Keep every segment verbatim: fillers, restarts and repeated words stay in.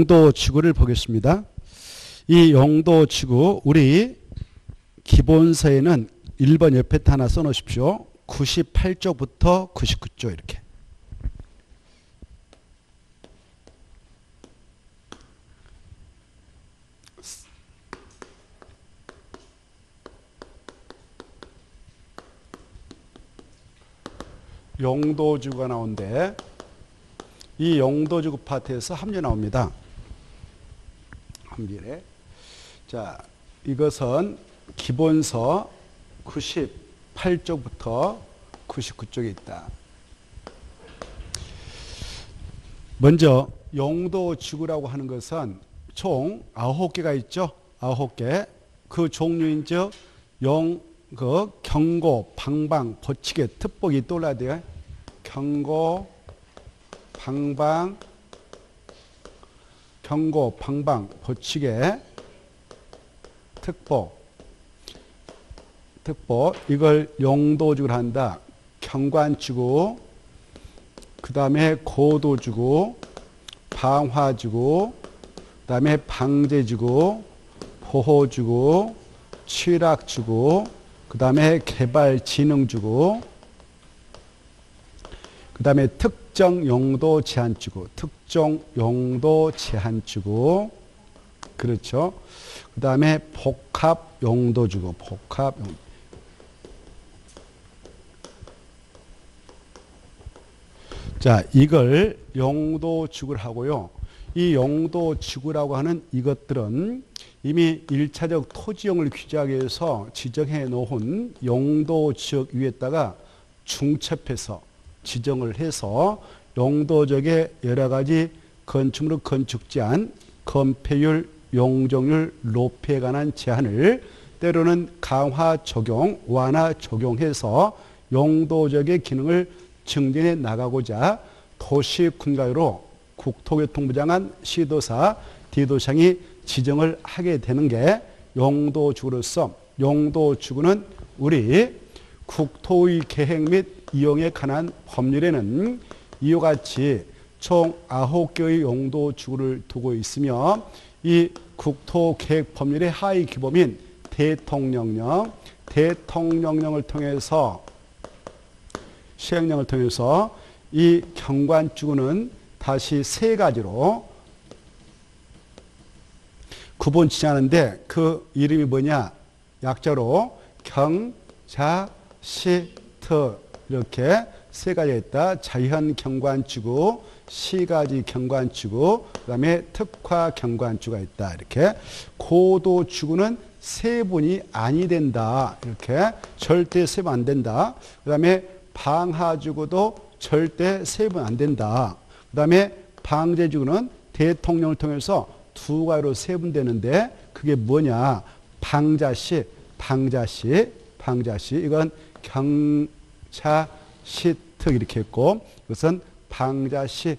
용도지구를 보겠습니다. 이 용도지구 우리 기본서에는 일 번 옆에 하나 써놓으십시오. 구십팔 조부터 구십구 조 이렇게. 용도지구가 나온데 이 용도지구 파트에서 함유 나옵니다. 함유래. 자, 이것은 기본서 구십팔 쪽부터 구십구 쪽에 있다. 먼저 용도지구라고 하는 것은 총 아홉 개가 있죠. 아홉 개. 그 종류인 즉 용, 그 경고, 방방, 보칙의 특복이 떠올라야 돼요. 경고, 방방, 경고, 방방, 보칙의 특복, 특복 이걸 용도지구를 한다. 경관지구, 그 다음에 고도지구, 방화지구, 그 다음에 방제지구, 보호지구, 취락지구, 그 다음에 개발진흥지구, 그 다음에 특정용도제한지구, 특정용도제한지구, 그렇죠. 그 다음에 복합용도지구, 복합, 자, 이걸 용도지구를 하고요. 이 용도지구라고 하는 이것들은 이미 일 차적 토지용을 규제하기 위해서 지정해 놓은 용도지역 위에다가 중첩해서 지정을 해서 용도적의 여러 가지 건축물 건축제한, 건폐율, 용적률, 높이에 관한 제한을 때로는 강화 적용, 완화 적용해서 용도적의 기능을 증진해 나가고자 도시군가로 국토교통부 장관, 시도사, 디도시장이 지정을 하게 되는 게 용도지구로서, 용도지구는 우리 국토의 계획 및 이용에 관한 법률에는 이와 같이 총 아홉 개의 용도지구를 두고 있으며 이 국토계획 법률의 하위 규범인 대통령령, 대통령령을 통해서 시행령을 통해서 이 경관지구는 다시 세 가지로 구분 지정하는데 그 이름이 뭐냐? 약자로 경, 자, 시, 터 이렇게 세 가지가 있다. 자연 경관지구, 시가지 경관지구, 그 다음에 특화 경관지구가 있다. 이렇게 고도지구는 세분이 아니 된다. 이렇게 절대 세분 안 된다. 그 다음에 방하지구도 절대 세분 안 된다. 그 다음에 방제지구는 대통령을 통해서 두 가지로 세분되는데 그게 뭐냐? 방자시, 방자시, 방자시. 이건 경자시 특 이렇게 했고 이것은 방자시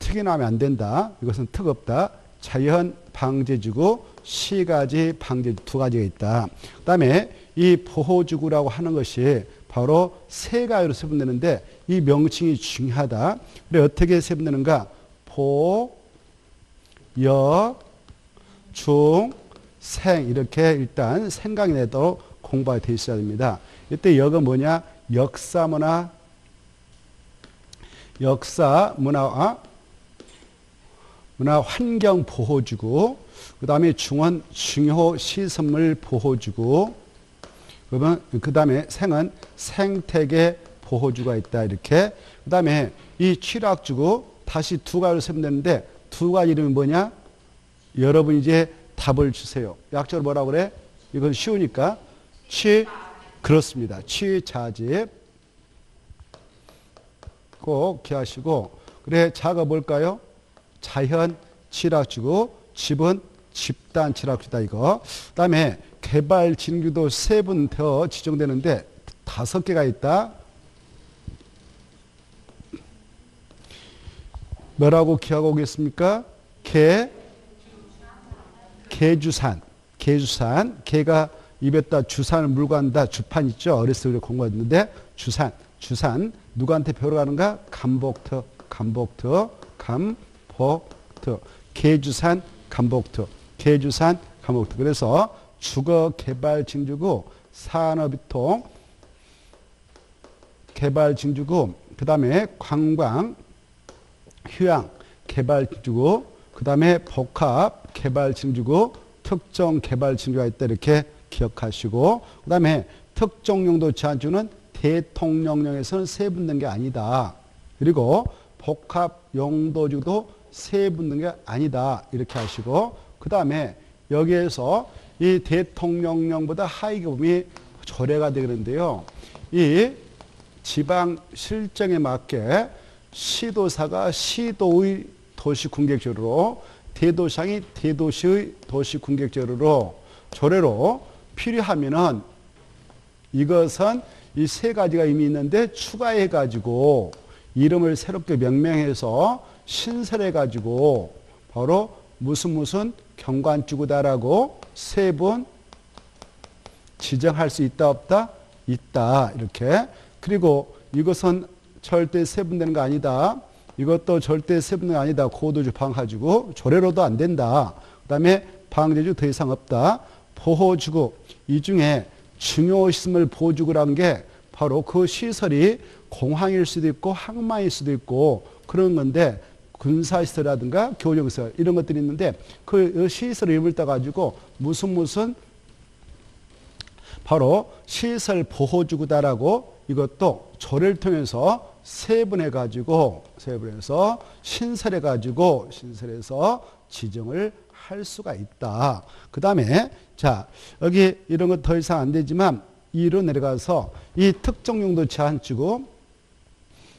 특이 나면 안 된다. 이것은 특 없다. 자연 방제지구, 시가지 방제지구 두 가지가 있다. 그 다음에 이 보호지구라고 하는 것이 바로 세 가지로 세분되는데 이 명칭이 중요하다. 그래 어떻게 세분되는가? 보호, 역, 중, 생 이렇게 일단 생각이 내도록 공부가 되어 있어야 됩니다. 이때 역은 뭐냐? 역사, 문화, 역사, 문화, 문화 환경 보호지구, 그 다음에 중은 중요 시설물 보호지구, 그러면 그 다음에 생은 생태계 보호지구가 있다 이렇게. 그 다음에 이 취락지구 다시 두 가지로 세면 되는데. 두 가지 이름이 뭐냐? 여러분 이제 답을 주세요. 약자로 뭐라 그래? 이건 쉬우니까. 취, 그렇습니다. 취자집. 꼭 기하시고. 그래, 자가 뭘까요? 자현, 취락지구, 집은 집단 취락지다 이거. 그 다음에 개발 진규도 세 분 더 지정되는데 다섯 개가 있다. 뭐라고 기하고 오겠습니까? 개, 개주산, 개주산, 개가 입에다 주산을 물고 간다. 주판 있죠? 어렸을 때 공부했는데 주산, 주산. 누구한테 배우러 가는가? 감복터, 감복터, 감복터. 계주산, 감복토, 계주산, 감복토. 그래서 주거개발징주구, 산업유통, 개발징주구, 그 다음에 관광, 휴양, 개발징주구, 그 다음에 복합, 개발징주구, 특정 개발징주가 있다 이렇게 기억하시고, 그 다음에 특정용도 제한주는 대통령령에서는 세분된 게 아니다. 그리고 복합용도주도 세분된 게 아니다. 이렇게 하시고, 그 다음에 여기에서 이 대통령령보다 하위급이 조례가 되는데요. 이 지방 실정에 맞게 시도사가 시도의 도시군객조례로, 대도시장이 대도시의 도시군객조례로, 조례로 필요하면은 이것은 이 세 가지가 이미 있는데 추가해가지고 이름을 새롭게 명명해서 신설해가지고 바로 무슨 무슨 경관지구다라고 세분 지정할 수 있다 없다? 있다. 이렇게. 그리고 이것은 절대 세분되는 거 아니다. 이것도 절대 세분되는 거 아니다. 고도주 방하지구 조례로도 안 된다. 그 다음에 방제주 더 이상 없다. 보호지구 이 중에 중요시설 보호지구라는 게 바로 그 시설이 공항일 수도 있고 항만일 수도 있고 그런 건데 군사시설이라든가 교정시설 이런 것들이 있는데 그 시설을 입을 따가지고 무슨 무슨 바로 시설 보호지구다라고 이것도 조례를 통해서 세분해가지고 세분해서 신설해가지고 신설해서 지정을 할 수가 있다. 그 다음에 자 여기 이런 거 더 이상 안 되지만 이로 내려가서 이 특정용도 제한지구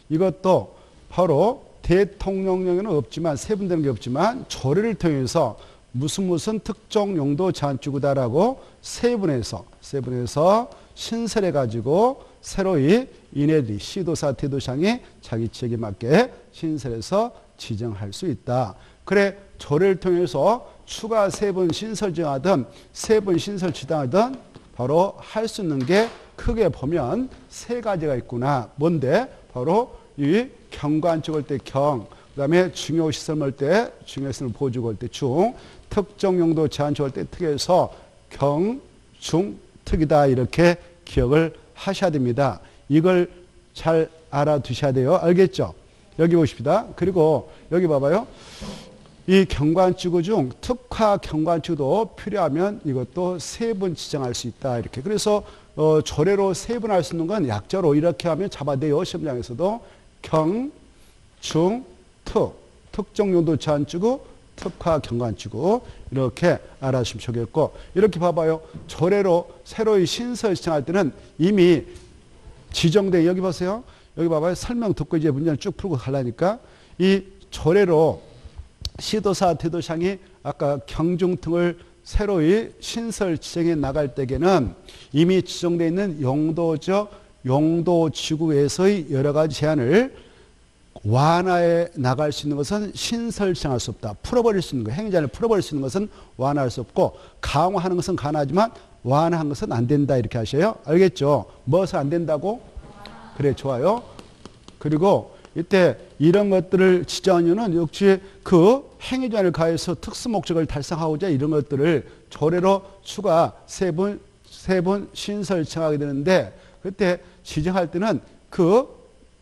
이것도 바로 대통령령에는 없지만 세분되는 게 없지만 조례를 통해서 무슨 무슨 특정용도 제한지구다라고 세분해서 세분해서 신설해가지고 새로이 이내리 시도사 대도시장이 자기 지역에 맞게 신설해서 지정할 수 있다. 그래 조례를 통해서 추가 세분 신설 지정하든 세분 신설 지정하든 바로 할 수 있는 게 크게 보면 세 가지가 있구나. 뭔데? 바로 이 경관지구 할 때 경, 그 다음에 중요시설 할 때 중요시설 보호지구 할 때 중, 특정용도 제한지구 할 때 특에서 경, 중, 특이다 이렇게 기억을 하셔야 됩니다. 이걸 잘 알아두셔야 돼요. 알겠죠? 여기 보십시다. 그리고 여기 봐봐요. 이 경관지구 중 특화 경관지구도 필요하면 이것도 세분 지정할 수 있다. 이렇게. 그래서 어, 조례로 세분할 수 있는 건 약자로 이렇게 하면 잡아내요. 시험장에서도 경, 중, 특, 특정용도 제한지구, 특화 경관지구 이렇게 알아주시면 좋겠고 이렇게 봐봐요. 조례로 새로이 신설 지정할 때는 이미 지정돼. 여기 보세요. 여기 봐봐요. 설명 듣고 이제 문제를 쭉 풀고 가려니까 이 조례로 시도사 대도시장이 아까 경중 등을 새로이 신설 지정에 나갈 때에는 이미 지정되어 있는 용도적 용도지구에서의 여러 가지 제한을 완화해 나갈 수 있는 것은 신설 지정할 수 없다. 풀어버릴 수 있는 거, 행위자를 풀어버릴 수 있는 것은 완화할 수 없고 강화하는 것은 가능하지만 완화한 것은 안 된다 이렇게 하셔요. 알겠죠? 무엇을 안 된다고? 그래 좋아요. 그리고 이때 이런 것들을 지정한 이유는 역시 그 행위자를 가해서 특수 목적을 달성하고자 이런 것들을 조례로 추가 세분 세분 신설 지정하게 되는데 그때 지정할 때는 그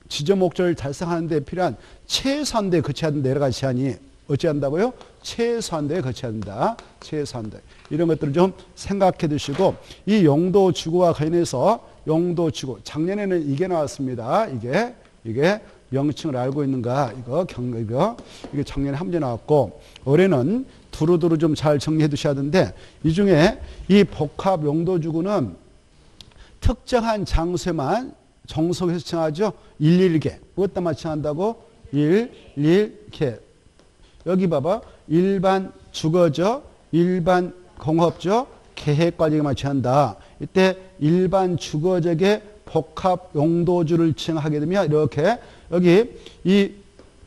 지정 목적을 달성하는 데 필요한 최소한도에 거치하는 여러 가지 제한이 어찌한다고요? 최소한도에 거치한다. 최소한도 이런 것들을 좀 생각해 두시고 이 용도 지구와 관련해서 용도 지구 작년에는 이게 나왔습니다. 이게 이게 명칭을 알고 있는가? 이거 경력이요. 이게 작년에 한 문제 나왔고 올해는 두루두루 좀 잘 정리해 두셔야 하는데 이 중에 이 복합 용도지구는 특정한 장소에만 정속해서 지정하죠. 일일개. 무엇에만 지정한다고? 일일개. 여기 봐봐. 일반 주거죠. 일반 공업죠. 계획과정에만 지정한다. 이때 일반 주거적의 복합 용도주를 지정하게 되면 이렇게 여기 이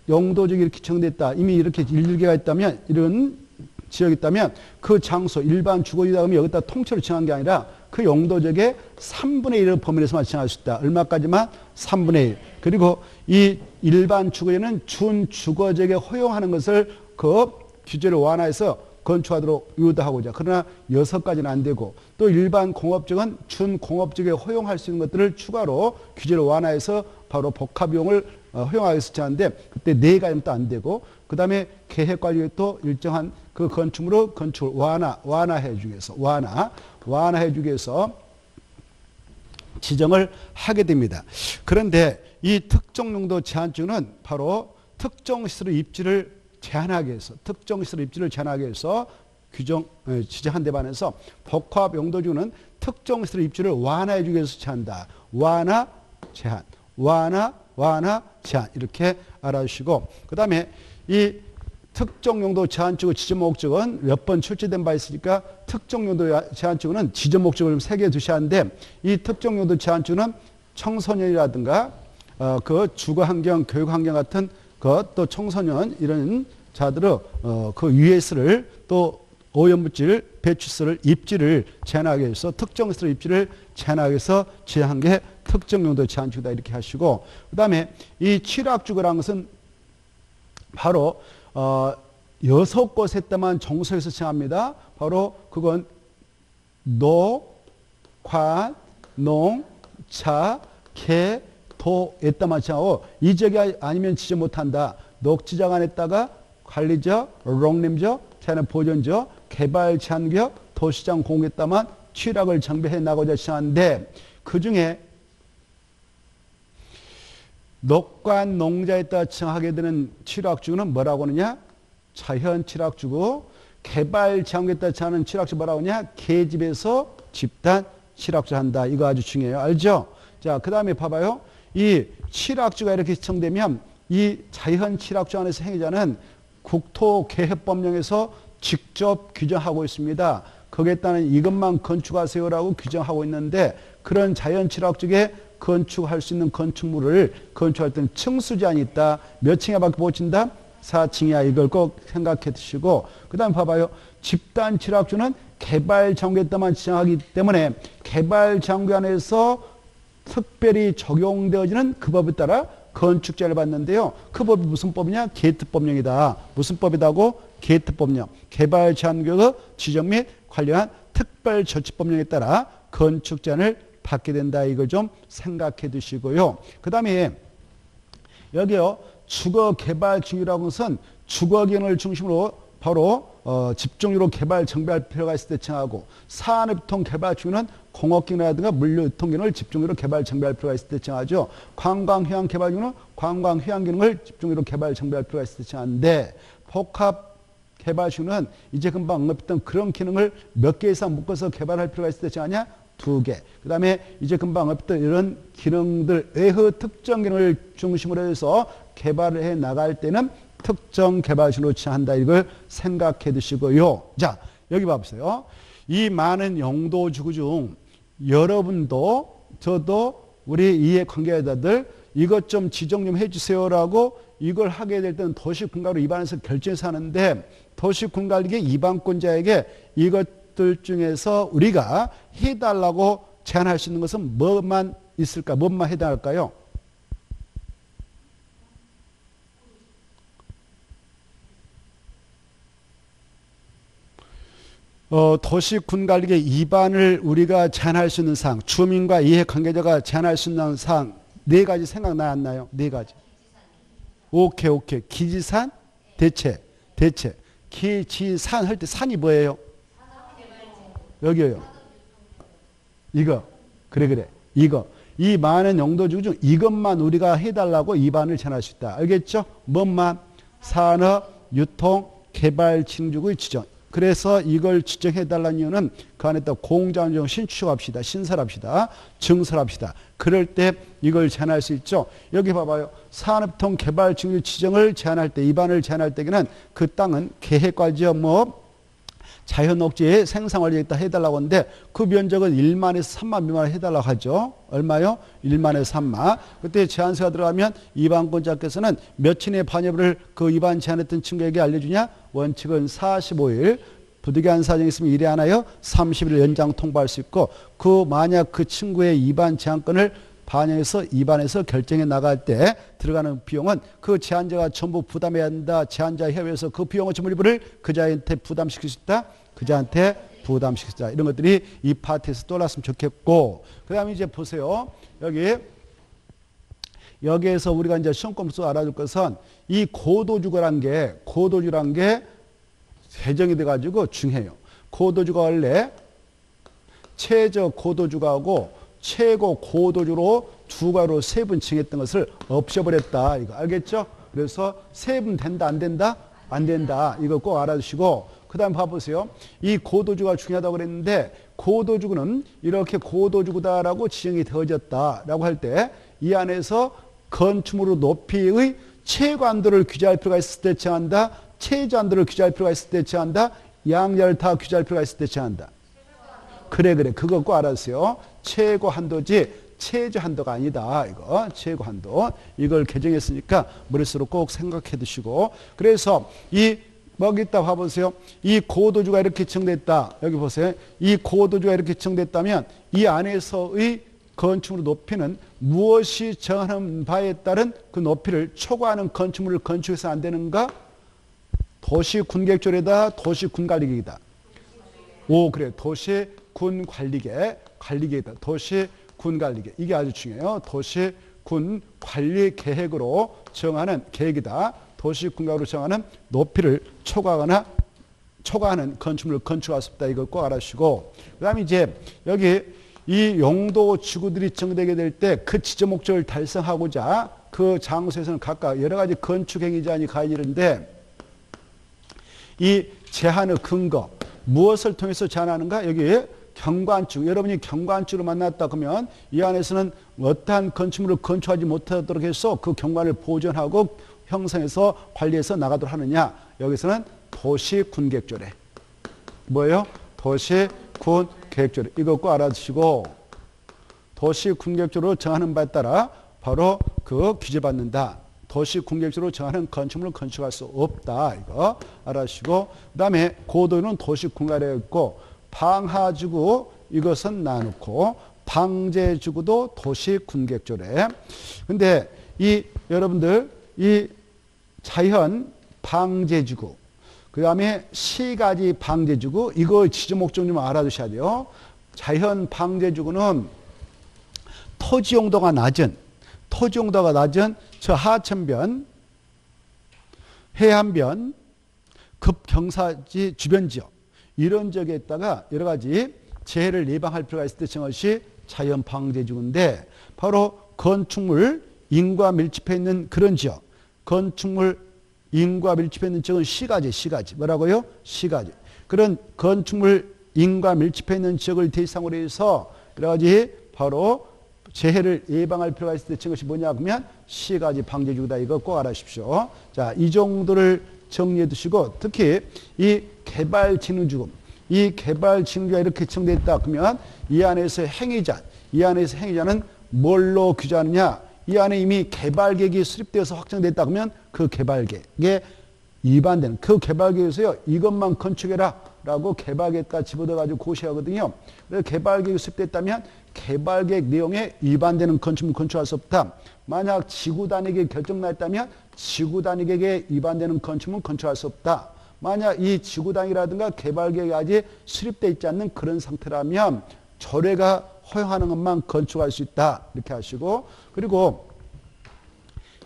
용도지역이 이렇게 지정됐다. 이미 이렇게 일일개가 있다면 이런 지역이 있다면 그 장소 일반 주거지다 그러면 여기다 통째로 지정한 게 아니라 그 용도지역의 삼분의 일의 범위에서만 지정할 수 있다. 얼마까지만? 삼분의 일. 그리고 이 일반 주거지는 준 주거지역에 허용하는 것을 그 규제를 완화해서 건축하도록 유도하고자. 그러나 여섯 가지는 안 되고, 또 일반 공업적은 준공업적에 허용할 수 있는 것들을 추가로 규제를 완화해서 바로 복합용을 허용하게 설치하는데, 그때 네 가지는 또 안 되고, 그 다음에 계획관리도 일정한 그 건축으로 건축을 완화, 완화해주기 위해서, 완화, 완화해주기 위해서 지정을 하게 됩니다. 그런데 이 특정용도 제한증은 바로 특정 시설의 입지를 제한하게 해서, 특정 시설의 입지를 제한하게 해서 규정, 지정한 데 반해서 복합용도주는 특정 시설의 입지를 완화해주기 위해서 제한한다. 완화, 제한, 완화, 완화, 제한, 이렇게 알아주시고, 그 다음에 이 특정용도 제한증의 지정목적은 몇 번 출제된 바 있으니까 특정용도 제한증은 지정목적을 세 개 두셔야 하는데, 이 특정용도 제한증은 청소년이라든가 어, 그 주거환경, 교육환경 같은 것, 또 청소년 이런 자들의 어, 그 유해스를, 또 오염물질 배출수를 입지를 제한하게 해서, 특정시설 입지를 제한하게 해서 제한한 게 특정용도 제한증이다, 이렇게 하시고, 그 다음에 이 칠학주거라는 것은 바로 어, 여섯 곳에다만 정서에서 정합니다. 바로 그건 노, 관, 농, 차, 개, 도에다만 정하고, 이 지역이 아니면 지정 못한다. 녹지적 안에다가 관리적, 롱림적, 자연 보존적, 개발 제한구역, 도시장 공개에다만 취락을 정비해 나가고자 시작하는데, 그 중에 녹관 농자에다 정하게 되는 칠학주구는 뭐라고 하느냐? 자연 칠학주구. 개발 제한구역에다 정하는 칠학주 뭐라고 하느냐? 개집에서 집단 칠학주 한다. 이거 아주 중요해요. 알죠? 자, 그 다음에 봐봐요. 이 칠학주가 이렇게 지정되면 이 자연 칠학주 안에서 행위자는 국토계획법령에서 직접 규정하고 있습니다. 거기에 따른 이것만 건축하세요라고 규정하고 있는데, 그런 자연 칠학주에 건축할 수 있는 건축물을 건축할 때는 층수 제한이 있다. 몇 층에 밖에 못 친다? 사 층이야. 이걸 꼭 생각해 두시고, 그 다음 봐봐요. 집단 칠학주는 개발 장구에 따만 지정하기 때문에 개발 장구 안에서 특별히 적용되어지는 그 법에 따라 건축제를 받는데요. 그 법이 무슨 법이냐? 게이트법령이다. 무슨 법이다고? 게이트법령. 개발 제한구역의 지정 및 관련한 특별조치법령에 따라 건축제한을 받게 된다. 이걸 좀 생각해 두시고요. 그 다음에 여기요. 주거개발증이라고 해서는 주거기능을 중심으로 바로 어, 집중적으로 개발 정비할 필요가 있을 때 정하고, 산업유통개발증은 공업기능이라든가 물류유통기능을 집중적으로 개발 정비할 필요가 있을 때 정하죠. 관광휴양개발증은 관광휴양기능을 집중적으로 개발 정비할 필요가 있을 때 정하는데, 복합 개발증은 이제 금방 언급했던 그런 기능을 몇 개 이상 묶어서 개발할 필요가 있을 때 정하냐? 두 개. 그 다음에 이제 금방 언급했던 이런 기능들 외의 특정 기능을 중심으로 해서 개발을 해 나갈 때는 특정 개발증으로 지정한다. 이걸 생각해 두시고요. 자, 여기 봐보세요. 이 많은 용도지구 중 여러분도 저도 우리 이해관계자들 이것 좀 지정 좀 해주세요라고 이걸 하게 될 때는 도시군관으로 입안해서 결정해서 하는데, 도시군관리계 이방권자에게 이것들 중에서 우리가 해달라고 제안할 수 있는 것은 뭐만 있을까? 뭐만 해당할까요? 어, 도시군관리계 위반을 우리가 제한할 수 있는 사항, 주민과 이해관계자가 제한할 수 있는 사항 네 가지 생각나왔나요? 네 가지. 오케이, 오케이. 기지산, 대체, 대체. 기지산 할 때 산이 뭐예요? 여기요. 이거. 그래, 그래. 이거. 이 많은 용도지구 중 이것만 우리가 해달라고 위반을 제한할 수 있다. 알겠죠? 뭔만? 산업, 유통, 개발, 징주구의 지정. 그래서 이걸 지정해달라는 이유는 그 안에다 공장정 신축합시다. 신설합시다. 증설합시다. 그럴 때 이걸 제한할 수 있죠. 여기 봐봐요. 산업통 개발증유 지정을 제한할 때, 입안을 제한할 때에는 그 땅은 계획과지역 뭐 자연녹지의 생산을 여기다 해달라고 하는데, 그 면적은 일만에서 삼만 미만을 해달라고 하죠. 얼마요? 일만에서 삼만. 그때 제한세가 들어가면 이방권자께서는 며칠의 반여부를 그 위반 제한했던 친구에게 알려주냐? 원칙은 사십오 일. 부득이한 사정이 있으면 일에 하나요? 삼십 일 연장 통보할 수 있고, 그 만약 그 친구의 위반 제한권을 반영해서 입안에서 결정해 나갈 때 들어가는 비용은 그 제한자가 전부 부담해야 한다. 제한자 해외에서 그 비용의 전부 일부를 그자한테 부담시킬 수 있다. 그자한테 부담시키자. 이런 것들이 이 파트에서 떠올랐으면 좋겠고, 그 다음에 이제 보세요. 여기, 여기에서 우리가 이제 시험 공부에서 알아둘 것은 이 고도주거란 게, 고도주란 게 해정이 돼가지고 중요해요. 고도주가 원래 최저 고도주가하고 최고 고도주로 두 가지로 세분칭했던 것을 없애버렸다. 이거 알겠죠? 그래서 세분된다, 안 된다? 안 된다. 이거 꼭 알아주시고, 그 다음 봐보세요. 이 고도주가 중요하다고 그랬는데, 고도주구는 이렇게 고도주구다라고 지정이 되어졌다라고 할 때 이 안에서 건축물의 높이의 최고 안도를 규제할 필요가 있을 때 제한한다, 최저 안도를 규제할 필요가 있을 때 제한한다, 양자를 다 규제할 필요가 있을 때 제한한다. 그래 그래 그거 꼭 알아주세요. 최고 한도지 최저 한도가 아니다. 이거 최고 한도, 이걸 개정했으니까 머릿속으로 꼭 생각해 두시고, 그래서 이 여기 있다 봐보세요. 이 고도주가 이렇게 지정됐다. 여기 보세요. 이 고도주가 이렇게 지정됐다면 이 안에서의 건축물의 높이는 무엇이 정하는 바에 따른 그 높이를 초과하는 건축물을 건축해서 안 되는가? 도시군계획조례다, 도시군관리계획이다. 오, 그래. 도시군관리계, 관리계획이다. 도시군관리계. 이게 아주 중요해요. 도시군관리계획으로 정하는 계획이다. 도시군가로 정하는 높이를 초과하거나 초과하는 건축물을 건축할 수 없다. 이걸 꼭 알아주시고, 그 다음에 이제 여기 이 용도 지구들이 지정되게 될 때 그 지적 목적을 달성하고자 그 장소에서는 각각 여러 가지 건축 행위자 아니 가인이는데, 이 제한의 근거 무엇을 통해서 제한하는가? 여기 경관축, 여러분이 경관축을 만났다 그러면 이 안에서는 어떠한 건축물을 건축하지 못하도록 해서 그 경관을 보존하고 형성해서 관리해서 나가도록 하느냐. 여기서는 도시군계획조례. 뭐예요? 도시군계획조례. 이것 꼭 알아두시고, 도시군계획조례로 정하는 바에 따라 바로 그 규제받는다. 도시군계획조례로 정하는 건축물을 건축할 수 없다. 이거 알아두시고, 그 다음에 고도는 도시군관리에 있고, 방하지구 이것은 나누고, 방제지구도 도시군계획조례. 근데 이 여러분들 이 자연 방제지구, 그 다음에 시가지 방제지구, 이거 지적 목적 좀 알아두셔야 돼요. 자연 방제지구는 토지 용도가 낮은, 토지 용도가 낮은 저 하천변, 해안변, 급경사지 주변 지역, 이런 지역에 있다가 여러 가지 재해를 예방할 필요가 있을 때 정한 것이 자연 방제지구인데, 바로 건축물 인구가 밀집해 있는 그런 지역, 건축물 인구가 밀집해 있는 지역은 시가지, 시가지. 뭐라고요? 시가지. 그런 건축물 인구가 밀집해 있는 지역을 대상으로 해서 여러 가지 바로 재해를 예방할 필요가 있을 때 친 것이 뭐냐 그러면 시가지 방제지구다. 이거 꼭 알아십시오. 자, 이 정도를 정리해 두시고, 특히 이 개발진흥지구, 이 개발진흥지구가 이렇게 정되어 있다 그러면 이 안에서 행위자, 이 안에서 행위자는 뭘로 규제하느냐? 이 안에 이미 개발계획이 수립되어서 확정됐다 그러면 그 개발계획에 위반되는, 그 개발계획에서요 이것만 건축해라 라고 개발계획에다 집어넣어가지고 고시하거든요. 그래서 개발계획이 수립됐다면 개발계획 내용에 위반되는 건축물 건축할 수 없다. 만약 지구단위계획 결정나 있다면 지구단위계획에 위반되는 건축물 건축할 수 없다. 만약 이 지구단위라든가 개발계획이 아직 수립되어 있지 않는 그런 상태라면 조례가 허용하는 것만 건축할 수 있다. 이렇게 하시고, 그리고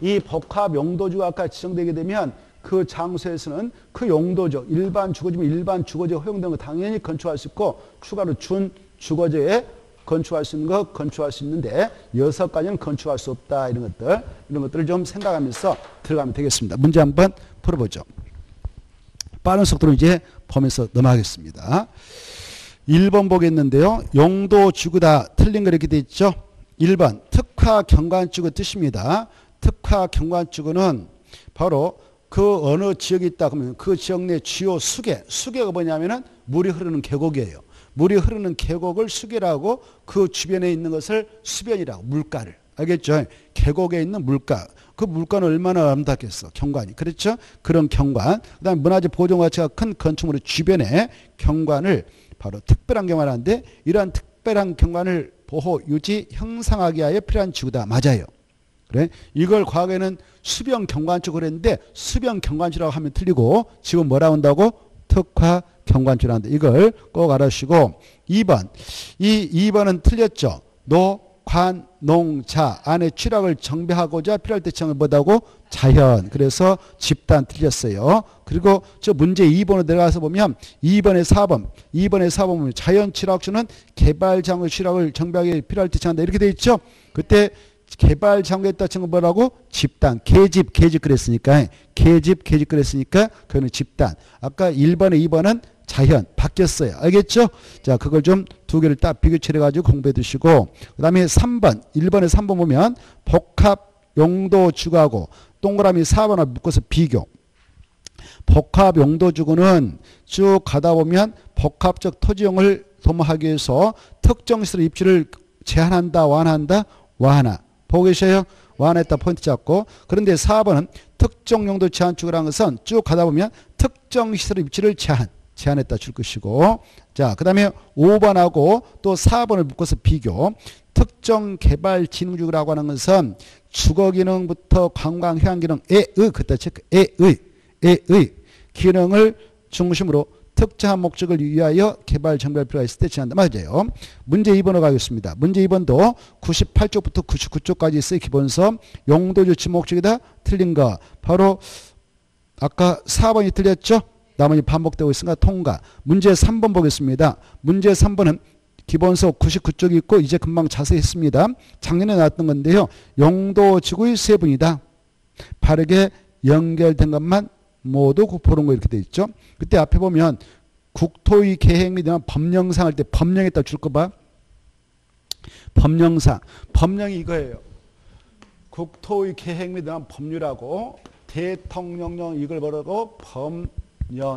이 복합 용도주가 아까 지정되게 되면 그 장소에서는 그 용도적, 일반 주거지면 일반 주거지가 허용된 거 당연히 건축할 수 있고, 추가로 준 주거지에 건축할 수 있는 거 건축할 수 있는데 여섯 가지는 건축할 수 없다. 이런 것들, 이런 것들을 좀 생각하면서 들어가면 되겠습니다. 문제 한번 풀어보죠. 빠른 속도로 이제 범에서 넘어가겠습니다. 일 번 보겠는데요. 용도 지구다. 틀린 거 이렇게 돼 있죠. 일 번 특화 경관지구 뜻입니다. 특화 경관지구는 바로 그 어느 지역이 있다 그러면 그 지역 내 주요 수계, 수계가 뭐냐면은 물이 흐르는 계곡이에요. 물이 흐르는 계곡을 수계라고, 그 주변에 있는 것을 수변이라고, 물가를. 알겠죠? 계곡에 있는 물가. 그 물가는 얼마나 아름답겠어. 경관이. 그렇죠? 그런 경관. 그 다음에 문화재 보존 가치가 큰 건축물의 주변에 경관을 바로 특별한 경관을 하는데, 이러한 특별한 경관을 보호, 유지, 형상하기 하여 필요한 지구다. 맞아요. 그래? 이걸 과거에는 수변 경관축 그랬는데 수변 경관축이라고 하면 틀리고 지금 뭐라고 한다고? 특화 경관축이라고 한다. 이걸 꼭 알아주시고 이 번. 이 2번은 틀렸죠. 노, 관, 농, 자 안에 취락을 정비하고자 필요할 때 지정을 뭐다고? 자연. 그래서 집단 틀렸어요. 그리고 저 문제 이 번으로 내려가서 보면 이 번에 사 번. 이 번에 사 번 보면 자연 취락주는 개발장의 취락을 정비하기 필요할 때 지정한다. 이렇게 돼 있죠. 그때 개발 장구했다 친구 뭐라고? 집단. 개집, 개집 그랬으니까. 개집, 개집 그랬으니까 그거는 집단. 아까 일 번에 이 번은 자연. 바뀌었어요. 알겠죠? 자, 그걸 좀 두 개를 딱 비교체를 가지고 공부해 두시고. 그 다음에 삼 번. 일 번에 삼 번 보면 복합 용도 주구하고 동그라미 사 번을 묶어서 비교. 복합 용도 주구는 쭉 가다 보면 복합적 토지용을 도모하기 위해서 특정 시설 입지를 제한한다, 완화한다, 완화. 보고 계세요? 완화했다 포인트 잡고. 그런데 사 번은 특정 용도 제한축이라는 것은 쭉 가다 보면 특정 시설 입지를 제한, 제한했다 줄 것이고. 자, 그 다음에 오 번하고 또 사 번을 묶어서 비교. 특정 개발 진흥축이라고 하는 것은 주거 기능부터 관광 휴양 기능, 에의, 그때 체크, 에의, 에의 기능을 중심으로 특정한 목적을 위하여 개발 정비할 필요가 있을 때 지난다. 맞아요. 문제 이 번으로 가겠습니다. 문제 이 번도 구십팔 쪽부터 구십구 쪽까지 있어요. 기본서. 용도 유치 목적이다. 틀린 거. 바로 아까 사 번이 틀렸죠. 나머지 반복되고 있으니까 통과. 문제 삼 번 보겠습니다. 문제 삼 번은 기본서 구십구 쪽이 있고 이제 금방 자세히 했습니다. 작년에 나왔던 건데요. 용도 지구의 세분이다. 바르게 연결된 것만 모두 보는 거 이렇게 돼 있죠. 그때 앞에 보면 국토의 계획 및 법령상 할 때 법령에 따라 줄 거 봐. 법령상. 법령이 이거예요. 국토의 계획 및 법률하고 대통령령 이걸 뭐라고? 법령.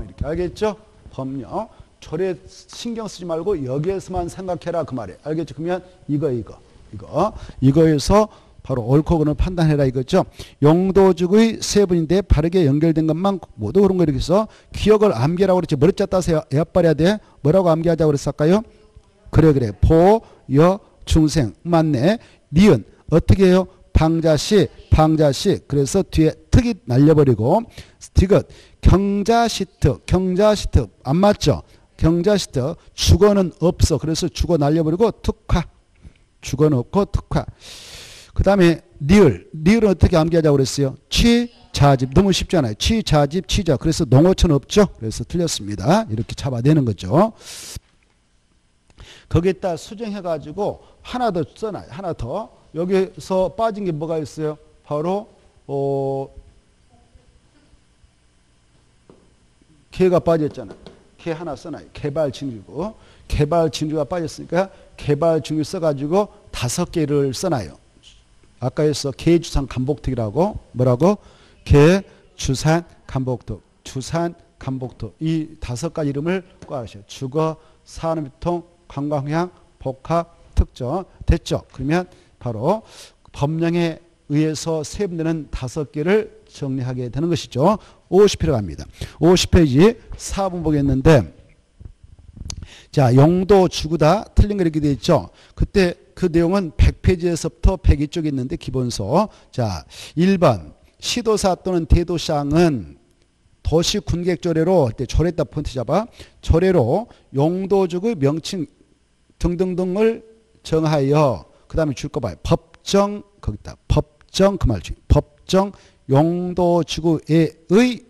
이렇게 알겠죠? 법령. 절에 신경 쓰지 말고 여기에서만 생각해라 그 말이에요. 알겠죠? 그러면 이거 이거 이거 이거에서 바로 옳고 그름을 판단해라 이거죠. 용도지구의 세분인데 바르게 연결된 것만 모두 그런 거 이렇게 해서 기억을 암기라고 그랬지. 머리 짰다서 엿발해야 돼. 뭐라고 암기하자고 그랬을까요? 그래 그래. 보, 여, 중생. 맞네. 니은. 어떻게 해요? 방자시, 방자시. 그래서 뒤에 특이 날려버리고. 디귿. 경자시트, 경자시트. 안 맞죠? 경자시트. 주거는 없어. 그래서 주거 날려버리고 특화. 주거는 없고 특화. 그 다음에 니을. 니을은 어떻게 암기하자고 그랬어요? 취, 자집. 너무 쉽지 않아요. 취, 자집, 취자. 그래서 농어촌 없죠. 그래서 틀렸습니다. 이렇게 잡아내는 거죠. 거기에다 수정해가지고 하나 더 써놔요. 하나 더. 여기서 빠진 게 뭐가 있어요? 바로 어, 개가 빠졌잖아요. 개 하나 써놔요. 개발 진주고. 개발 진주가 빠졌으니까 개발 진주 써가지고 다섯 개를 써놔요. 아까 했어. 개주산 간복특이라고. 뭐라고? 개주산 간복특. 주산 간복특. 이 다섯 가지 이름을 꼭 아셔야. 주거, 산업유통, 관광휴양, 복합, 특정. 됐죠? 그러면 바로 법령에 의해서 세분되는 다섯 개를 정리하게 되는 것이죠. 오십 페이지로 갑니다. 오십 페이지 사 번 보겠는데 자, 용도 주구다. 틀린 거 이렇게 되어 있죠. 그때 그 내용은 백 페이지에서부터 백이 쪽에 있는데 기본서. 자, 일 번 시도사 또는 대도시항은 도시 군객조례로 조례다 폰트 잡아 조례로 용도지구의 명칭 등등등을 정하여 그 다음에 줄 거 봐요. 법정 거기다 법정 그 말 중에 법정 용도지구의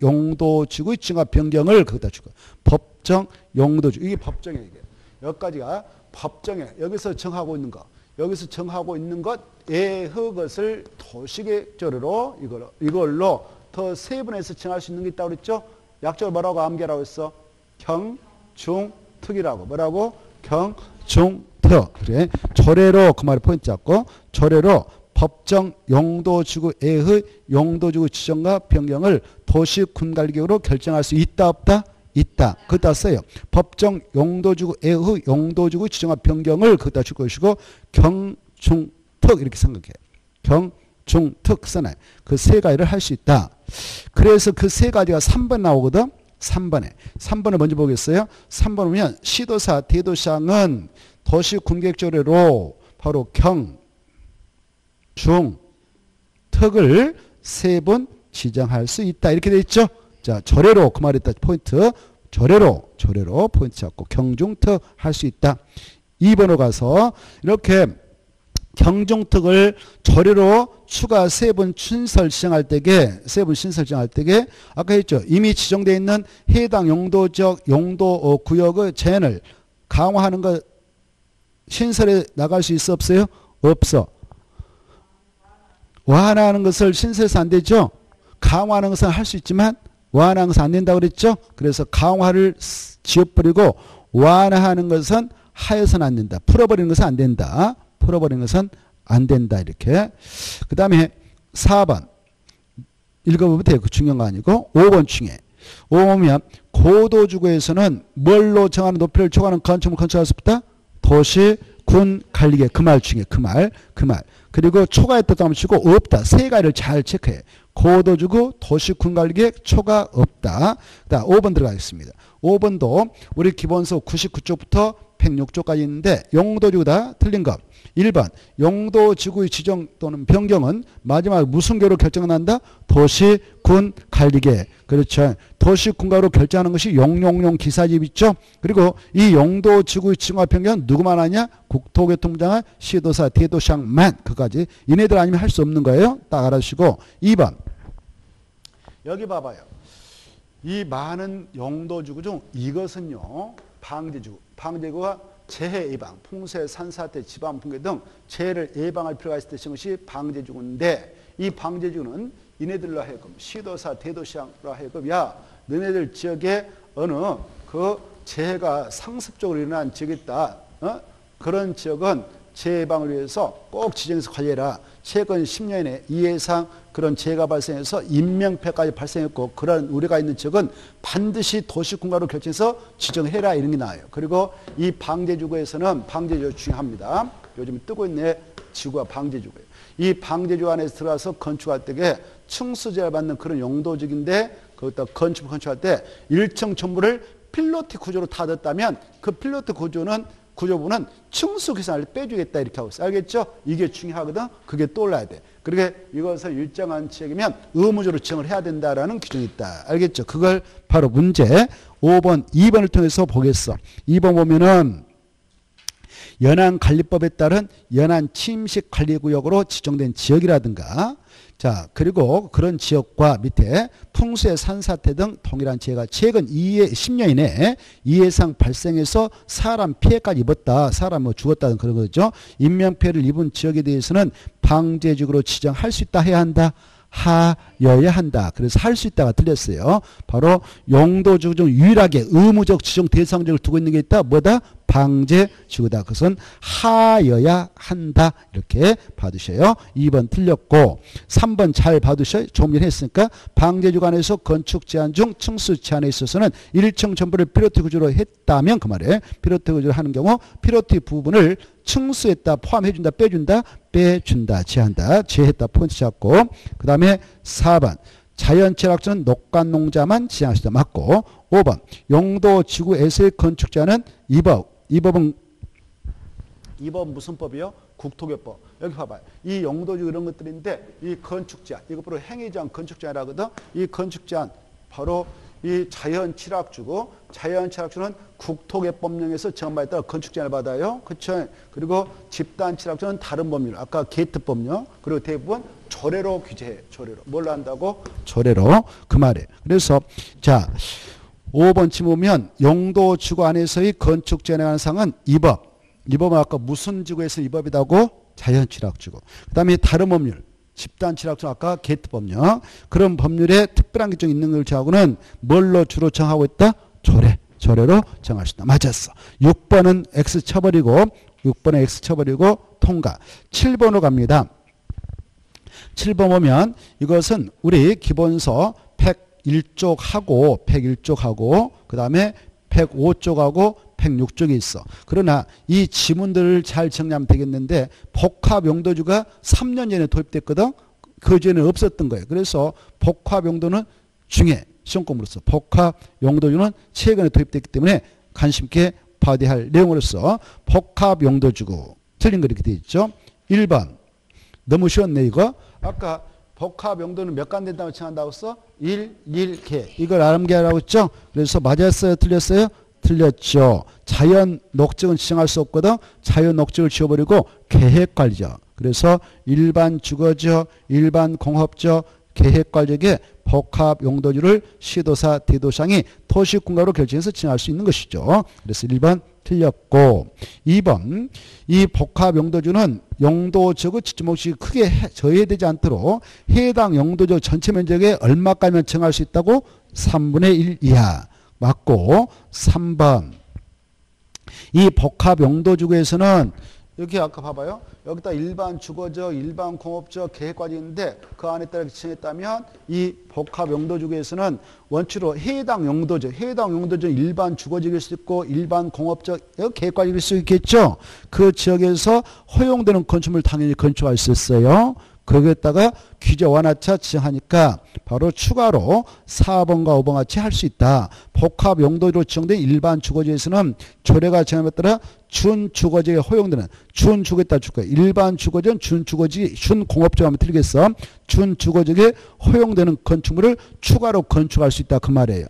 용도지구의 증가 변경을 거기다 줄 거. 법정 용도지구 이게 법정이에요. 이게 여기까지가 법정에 여기서 정하고 있는 거. 여기서 정하고 있는 것, 에흐 것을 도시계획조례로 이걸로, 이걸로 더 세분해서 정할 수 있는 게 있다고 그랬죠? 약적으로 뭐라고 암기라고 했어? 경, 중, 특이라고. 뭐라고? 경, 중, 특. 그래. 조례로 그 말을 포인트 잡고, 조례로 법정 용도지구 에흐 용도지구 지정과 변경을 도시 군갈기로 결정할 수 있다, 없다? 있다. 그다 써요. 법정 용도지구 에후 용도지구 지정화 변경을 그다 줄 것이고 경중특 이렇게 생각해. 경중특 써놔요. 그 세 가지를 할 수 있다. 그래서 그 세 가지가 삼 번 나오거든. 삼 번에. 삼 번을 먼저 보겠어요. 삼 번 보면 시도사 대도시항은 도시 군객조례로 바로 경, 중, 특을 세 번 지정할 수 있다. 이렇게 돼 있죠. 자, 절외로 그 말에 따라 포인트 절외로 절외로 포인트 잡고 경, 중, 특 할 수 있다. 이 번으로 가서 이렇게 경중특을 절외로 추가 세 번 신설 지정할 때게 세 번 신설 지정할 때게 아까 했죠. 이미 지정되어 있는 해당 용도 지역 용도 어, 구역의 제한을 강화하는 것 신설에 나갈 수 있어 없어요? 없어. 완화하는 것을 신설해서 안 되죠. 강화하는 것은 할 수 있지만 완화하는 것은 안 된다고 그랬죠. 그래서 강화를 지워버리고 완화하는 것은 하여서는 안 된다. 풀어버리는 것은 안 된다. 풀어버리는 것은 안 된다. 이렇게. 그 다음에 사 번. 읽어보면 돼요. 그 중요한 거 아니고. 오 번 중에. 오 번이면 고도주거에서는 뭘로 정하는 높이를 초과하는 건축물 건축할 수 없다? 도시, 군, 관리계. 그 말 중에. 그 말. 그 말. 그리고 초과했다고 하면 치고 없다. 세 가지를 잘 체크해. 고도주거, 도시, 군, 관리계 초과 없다. 그 다음 오 번 들어가겠습니다. 오 번도 우리 기본서 구십구 조부터 백육 조까지 있는데 용도지구다 틀린 것. 일 번 용도지구의 지정 또는 변경은 마지막 무슨 결로 결정한다? 도시, 군, 관리계. 그렇죠. 도시, 군가로 결정하는 것이 용용용 기사집 있죠. 그리고 이 용도지구의 지정과 변경은 누구만 하냐? 국토교통부장관, 시도사, 대도시장만. 그까지 이네들 아니면 할 수 없는 거예요. 딱 알아주시고. 이 번 여기 봐봐요. 이 많은 용도지구 중 이것은요. 방지지구. 방지구가 재해 예방, 풍세, 산사태, 지방 붕괴 등 재해를 예방할 필요가 있을 때 쓰는 것이 방지지구인데 이 방지지구는 이네들로 하여금 시도사, 대도시장으로 하여금 야 너네들 지역에 어느 그 재해가 상습적으로 일어난 지역이 있다. 어? 그런 지역은 재해 예방을 위해서 꼭 지정해서 관리해라. 최근 십 년에 이 이상 그런 재해가 발생해서 인명피해까지 발생했고 그런 우려가 있는 지역은 반드시 도시군가로 결정해서 지정해라 이런 게 나와요. 그리고 이 방제지구에서는 방제지구 중요합니다. 요즘 뜨고 있는 지구가 방제지구예요. 이 방제지구 안에 들어가서 건축할 때에 층수제를 받는 그런 용도지구인데 거기다 건축 건축할 때 일 층 전부를 필로티 구조로 다 넣었다면 그 필로티 구조는 구조부는 층수 계산을 빼주겠다 이렇게 하고 있어요. 알겠죠? 이게 중요하거든. 그게 떠올라야 돼. 그렇게 이것을 일정한 지역이면 의무적으로 지정을 해야 된다라는 규정이 있다. 알겠죠? 그걸 바로 문제 오 번, 이 번을 통해서 보겠어. 이 번 보면은 연안관리법에 따른 연안침식관리구역으로 지정된 지역이라든가 자 그리고 그런 지역과 밑에 풍수의 산사태 등 동일한 재해가 최근 십 년 이내에 이해상 발생해서 사람 피해까지 입었다. 사람 뭐 죽었다는 그런 거죠. 인명피해를 입은 지역에 대해서는 방제지구로 지정할 수 있다 해야 한다. 하여야 한다. 그래서 할 수 있다가 틀렸어요. 바로 용도지구 중 유일하게 의무적 지정 대상지를 두고 있는 게 있다. 뭐다? 방제지구다. 그것은 하여야 한다. 이렇게 봐두셔요. 이 번 틀렸고 삼 번 잘 봐두셔요. 좀 전에 했으니까 방제지구 안에서 건축 제한 중 층수 제한에 있어서는 일 층 전부를 피로티 구조로 했다면 그 말에 피로티 구조를 하는 경우 피로티 부분을 층수에다 포함해준다. 빼준다. 빼준다. 제한다. 제했다. 포인트 잡고 그 다음에 사 번 자연친락지는 녹관농자만 지정하시다. 맞고 오 번 용도지구에서의 건축자는 이 법. 이 법은 이 법 무슨 법이요? 국토교법. 여기 봐봐요. 이 용도지구 이런 것들인데 이 건축자 이것 바로 행위제한 건축자라거든. 이 건축자는 바로 이 자연친락지구 자연친락지는 국토개법령에서 정한바에 따라 건축제한을 받아요. 그렇죠? 그리고 집단친락지는 다른 법률 아까 게이트법령 그리고 대부분 조례로 규제해. 조례로. 뭘로 한다고? 조례로. 그 말이에요. 그래서 자 오 번 치보면 용도지구 안에서의 건축제한에 관한 사항은 이 법. 이 법은 아까 무슨 지구에서 이 법이라고? 자연친락지구. 그 다음에 다른 법률. 집단친락지구 아까 게이트법령. 그런 법률에 특별한 규정이 있는 걸 제하고는 뭘로 주로 정하고 있다? 조례. 조례로 정할 수 있다. 맞았어. 육 번은 X 쳐버리고 육 번은 X 쳐버리고 통과. 칠 번으로 갑니다. 칠 번 보면 이것은 우리 기본서 백일 쪽하고 백일 쪽하고 그 다음에 백오 쪽하고 백육 쪽이 있어. 그러나 이 지문들을 잘 정리하면 되겠는데 복합용도주가 삼 년 전에 도입됐거든. 그 전에는 없었던 거예요. 그래서 복합용도는 중에 시험 공부로서 복합용도주는 최근에 도입됐기 때문에 관심 있게 봐야 할 내용으로서 복합용도주고 틀린 거 이렇게 돼 있죠. 일 번. 너무 쉬웠네 이거. 아까 복합 용도는 몇 간 된다고 칭한다고 써? 일, 일, 개. 이걸 암기하라고 했죠. 그래서 맞았어요? 틀렸어요? 틀렸죠. 자연 녹증은 지정할 수 없거든. 자연 녹증을 지워버리고 계획관리죠. 그래서 일반 주거지어, 일반 공업지어, 계획관리에 복합 용도지를 시도사, 대도시장이 토시공간으로 결정해서 지정할 수 있는 것이죠. 그래서 일 번 틀렸고, 이 번 이 복합 용도지는 용도지역의 지목이 크게 저해되지 않도록 해당 용도지역 전체 면적의 얼마까지만 정할 수 있다고? 삼분의 일 이하. 맞고, 삼 번 이 복합 용도지구에서는 여기 아까 봐봐요. 여기다 일반 주거지역, 일반 공업지역, 계획까지 있는데 그 안에 따라 지정했다면 이 복합 용도지구에서는 원칙으로 해당 용도지역, 해당 용도지역 일반 주거지역일 수 있고 일반 공업지역, 계획까지일 수 있겠죠. 그 지역에서 허용되는 건축물 당연히 건축할 수 있어요. 거기에다가 규제 완화차 지정하니까 바로 추가로 사 번과 오 번 같이 할 수 있다. 복합 용도로 지정된 일반 주거지에서는 조례가 정함에 따라 준주거지에 허용되는 준주거에 따라 줄거요. 일반 주거지는 준주거지, 준공업지역 하면 틀리겠어. 준주거지에 허용되는 건축물을 추가로 건축할 수 있다 그 말이에요.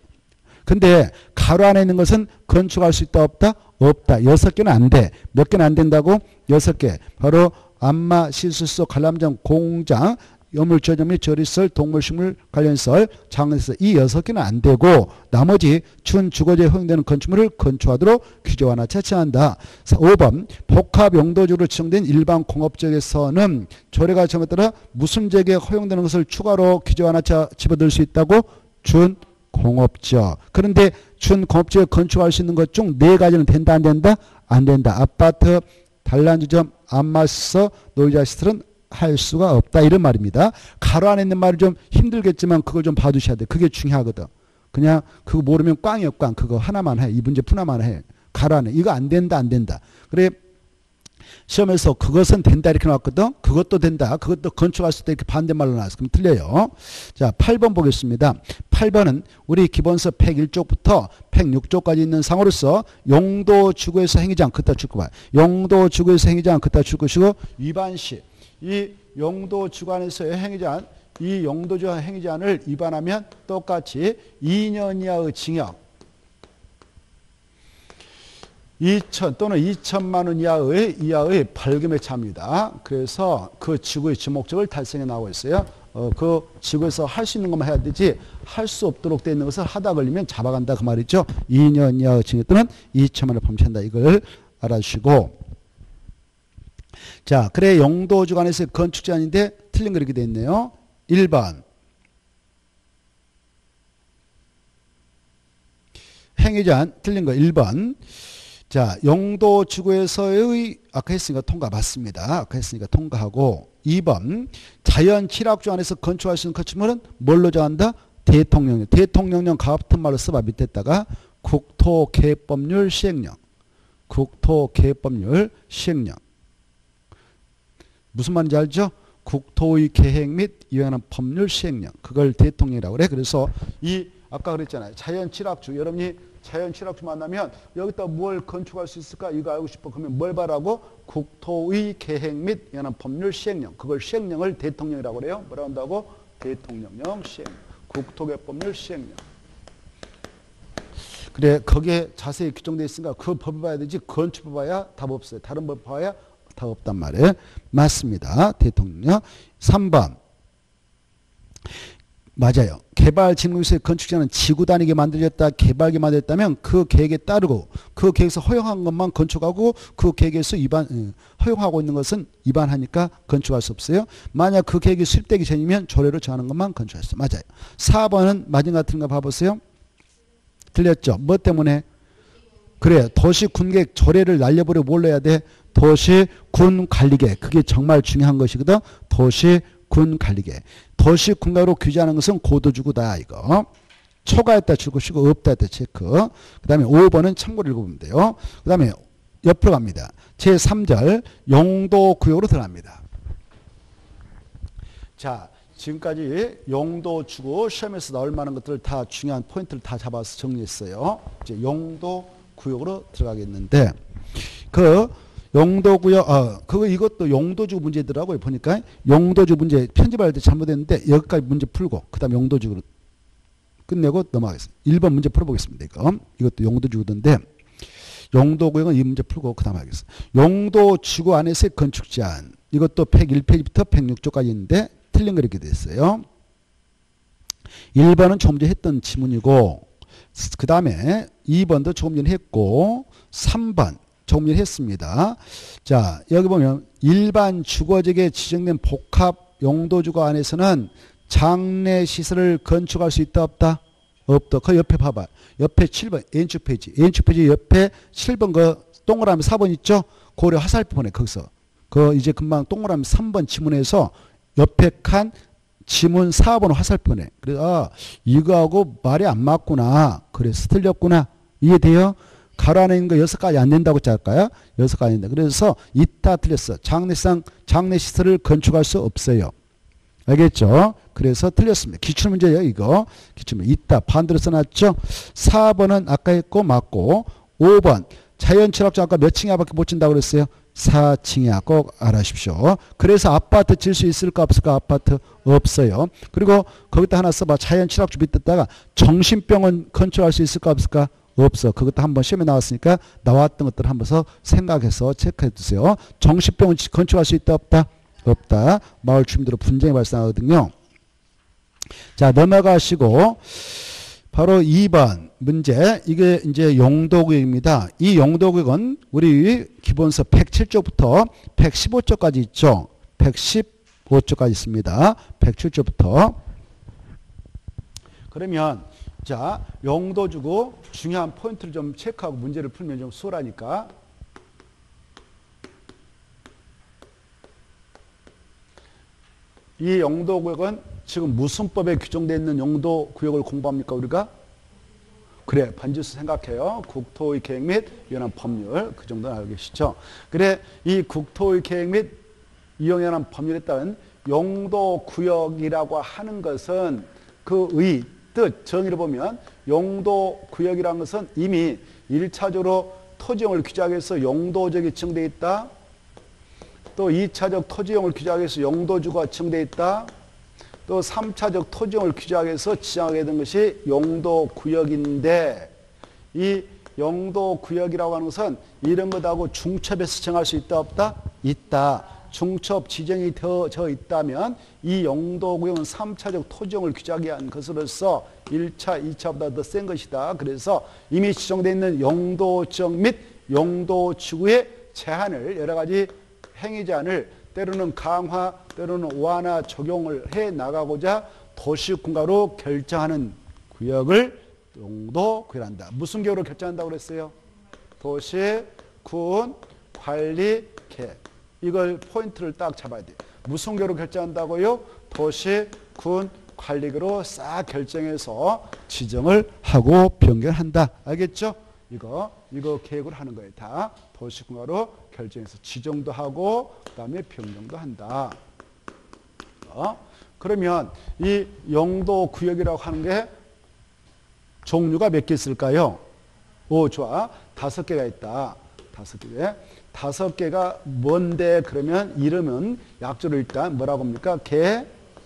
근데 가로 안에 있는 것은 건축할 수 있다 없다? 없다. 여섯 개는 안 돼. 몇 개는 안 된다고? 여섯 개. 바로 안마, 시술소, 관람장, 공장, 여물저점 및 저리설, 동물식물 관련설, 장애설 이 여섯 개는 안 되고 나머지 준주거지에 허용되는 건축물을 건축하도록 규제 완화 제한한다. 오 번 복합 용도지로 지정된 일반 공업지역에서는 조례가 정에 따라 무슨 지역에 허용되는 것을 추가로 규제 완화 집어들 수 있다고? 준 공업지역. 그런데 준 공업지역 건축할 수 있는 것 중 네 가지는 된다 안 된다? 안 된다. 아파트, 단란주점, 안마시설, 노이자시설은 할 수가 없다 이런 말입니다. 가로 안에 있는 말이 좀 힘들겠지만 그걸 좀 봐두셔야 돼. 그게 중요하거든. 그냥 그거 모르면 꽝이요 꽝. 그거 하나만 해. 이 문제 푸나만 해. 가로 안에 이거 안 된다 안 된다. 그래 시험에서 그것은 된다 이렇게 나왔거든. 그것도 된다. 그것도 건축할 수 있다 이렇게 반대말로 나왔어. 그럼 틀려요. 자, 팔 번 보겠습니다. 팔 번은 우리 기본서 백일 조부터 백육 조까지 있는 상으로서 용도지구에서 행위장 그따 줄 거야. 용도지구에서 행위장 그따 줄 것이고 위반시 이 용도지구 안에서 행위장 이 용도지구 행위장을 위반하면 똑같이 이 년 이하의 징역 이천 또는 이천만 원 이하의 이하의 벌금에 차입니다. 그래서 그 지구의 지목적을 달성해 나오고 있어요. 어, 그 지구에서 할 수 있는 것만 해야 되지 할 수 없도록 돼 있는 것을 하다 걸리면 잡아간다 그 말이죠. 이 년 이하의 징역 또는 이천만 원을 범죄한다 이걸 알아주시고. 자, 그래 용도지구 안에서 건축 제한인데 틀린 거 이렇게 돼 있네요. 일 번 행위 제한 틀린 거 일 번. 자, 용도지구에서의 아까 했으니까 통과 맞습니다. 아까 했으니까 통과하고 이 번 자연 칠학조 안에서 건축할 수 있는 건축물은 뭘로 정한다? 대통령령. 대통령령 같은 말로 써봐. 밑에다가 국토계획법률 시행령. 국토계획법률 시행령. 무슨 말인지 알죠? 국토의 계획 및 이행하는 법률 시행령. 그걸 대통령이라고 그래. 그래서 이 아까 그랬잖아요. 자연 칠학조. 여러분이 자연 칠학조 만나면 여기다 뭘 건축할 수 있을까? 이거 알고 싶어. 그러면 뭘 바라고? 국토의 계획 및 연합 법률 시행령. 그걸 시행령을 대통령이라고 그래요. 뭐라고 한다고? 대통령령 시행령. 국토계획법률 시행령. 그래 거기에 자세히 규정되어 있으니까 그 법을 봐야 되지 건축을 봐야 답 없어요. 다른 법 봐야 답 없단 말이에요. 맞습니다. 대통령령. 삼 번. 맞아요. 개발 진흥구역에서 건축자는 지구 단위게 만들었다, 개발게 만들었다면 그 계획에 따르고 그 계획에서 허용한 것만 건축하고 그 계획에서 위반 허용하고 있는 것은 위반하니까 건축할 수 없어요. 만약 그 계획이 수립되기 전이면 조례로 정하는 것만 건축할 수. 맞아요. 사 번은 맞은 것 같은가 봐보세요. 들렸죠? 뭐 때문에? 그래 도시군계획 조례를 날려버려 뭘로 해야 돼? 도시군관리계획. 그게 정말 중요한 것이거든. 도시 군 관리계. 도시 군가로 규제하는 것은 고도지구다 이거. 초과했다 줄 것이고 없다 했다 체크. 그 다음에 오 번은 참고를 읽어보면 돼요. 그 다음에 옆으로 갑니다. 제삼 절 용도구역으로 들어갑니다. 자 지금까지 용도지구 시험에서 나올 만한 것들을 다 중요한 포인트를 다 잡아서 정리했어요. 이제 용도구역으로 들어가겠는데 그 용도구역, 아, 그거 이것도 용도주 문제더라고요. 보니까 용도주 문제 편집할 때 잘못했는데 여기까지 문제 풀고 그 다음 용도주로 끝내고 넘어가겠습니다. 일 번 문제 풀어보겠습니다. 이거. 이것도 용도주구던데 용도구역은 이 문제 풀고 그 다음 하겠습니다. 용도지구 안에서의 건축 제한. 이것도 백일 페이지부터 백육 조까지 있는데 틀린 거 이렇게 됐어요. 일 번은 조금 전에 했던 지문이고 그 다음에 이 번도 조금 전에 했고 삼 번 조금 전에 했습니다. 자, 여기 보면 일반 주거지역에 지정된 복합 용도주거 안에서는 장례시설을 건축할 수 있다 없다? 없다. 그 옆에 봐봐. 옆에 칠 번 N축 페이지. N축 페이지 옆에 칠 번 그 동그라미 사 번 있죠? 고려 화살표네 거기서. 그 이제 금방 동그라미 삼 번 지문에서 옆에 칸 지문 사 번 화살표네. 그래서 아, 이거하고 말이 안 맞구나. 그래서 틀렸구나. 이해돼요? 가로 안에 있는 거 여섯 가지 안 된다고 짤까요? 여섯 가지 안 된다. 그래서 이따 틀렸어. 장례상 장례시설을 건축할 수 없어요. 알겠죠? 그래서 틀렸습니다. 기출문제예요. 이거. 기출문제. 이따 반대로 써놨죠? 사 번은 아까 했고 맞고 오 번 자연친학적 아까 몇 층이야 밖에 못 친다고 그랬어요? 사 층이야. 꼭 알아십시오. 그래서 아파트 질 수 있을까 없을까? 아파트 없어요. 그리고 거기다 하나 써봐. 자연친학적 밑에다가 정신병원 건축할 수 있을까 없을까? 없어. 그것도 한번 시험에 나왔으니까 나왔던 것들 한번서 생각해서 체크해 주세요. 정신병원 건축할 수 있다 없다? 없다. 마을 주민들로 분쟁이 발생하거든요. 자, 넘어가시고 바로 이 번 문제. 이게 이제 용도구역입니다. 이 용도구역은 우리 기본서 백칠 조부터 백십오 조까지 있죠. 백십오 조까지 있습니다. 백칠 조부터. 그러면 자, 용도주고 중요한 포인트를 좀 체크하고 문제를 풀면 좀 수월하니까. 이 용도구역은 지금 무슨 법에 규정되어 있는 용도구역을 공부합니까 우리가? 그래, 반드시 생각해요. 국토의 계획 및 이용한 법률. 그 정도는 알고 계시죠? 그래, 이 국토의 계획 및 이용에 관한 법률에 따른 용도구역이라고 하는 것은 그의 뜻, 정의를 보면 용도구역이라는 것은 이미 일 차적으로 토지용을 규제하기 위해서 용도적이 지정되어 있다. 또 이 차적 토지용을 규제하기 위해서 용도주가 지정되어 있다. 또 삼 차적 토지용을 규제하기 위해서 지정하게 된 것이 용도구역인데 이 용도구역이라고 하는 것은 이런 것하고 중첩에서 지정할 수 있다 없다? 있다. 중첩 지정이 되어져 있다면 이 용도구역은 삼 차적 토지용을 규제하기 위한 것으로서 일 차, 이 차보다 더 센 것이다. 그래서 이미 지정되어 있는 용도지역 및 용도지구의 제한을 여러 가지 행위 제한을 때로는 강화, 때로는 완화 적용을 해 나가고자 도시군가로 결정하는 구역을 용도구역한다. 무슨 기호로 결정한다고 그랬어요? 도시, 군, 관리, 계획. 이걸 포인트를 딱 잡아야 돼요. 무슨 기호로 결정한다고요? 도시, 군, 관리기로 싹 결정해서 지정을 하고 변경한다. 알겠죠? 이거, 이거 계획을 하는 거예요. 다 도시군가로 결정해서 지정도 하고 그 다음에 변경도 한다. 어? 그러면 이 용도구역이라고 하는 게 종류가 몇 개 있을까요? 오, 좋아. 다섯 개가 있다. 다섯 개. 다섯 개가 뭔데? 그러면 이름은 약조로 일단 뭐라고 합니까? 개,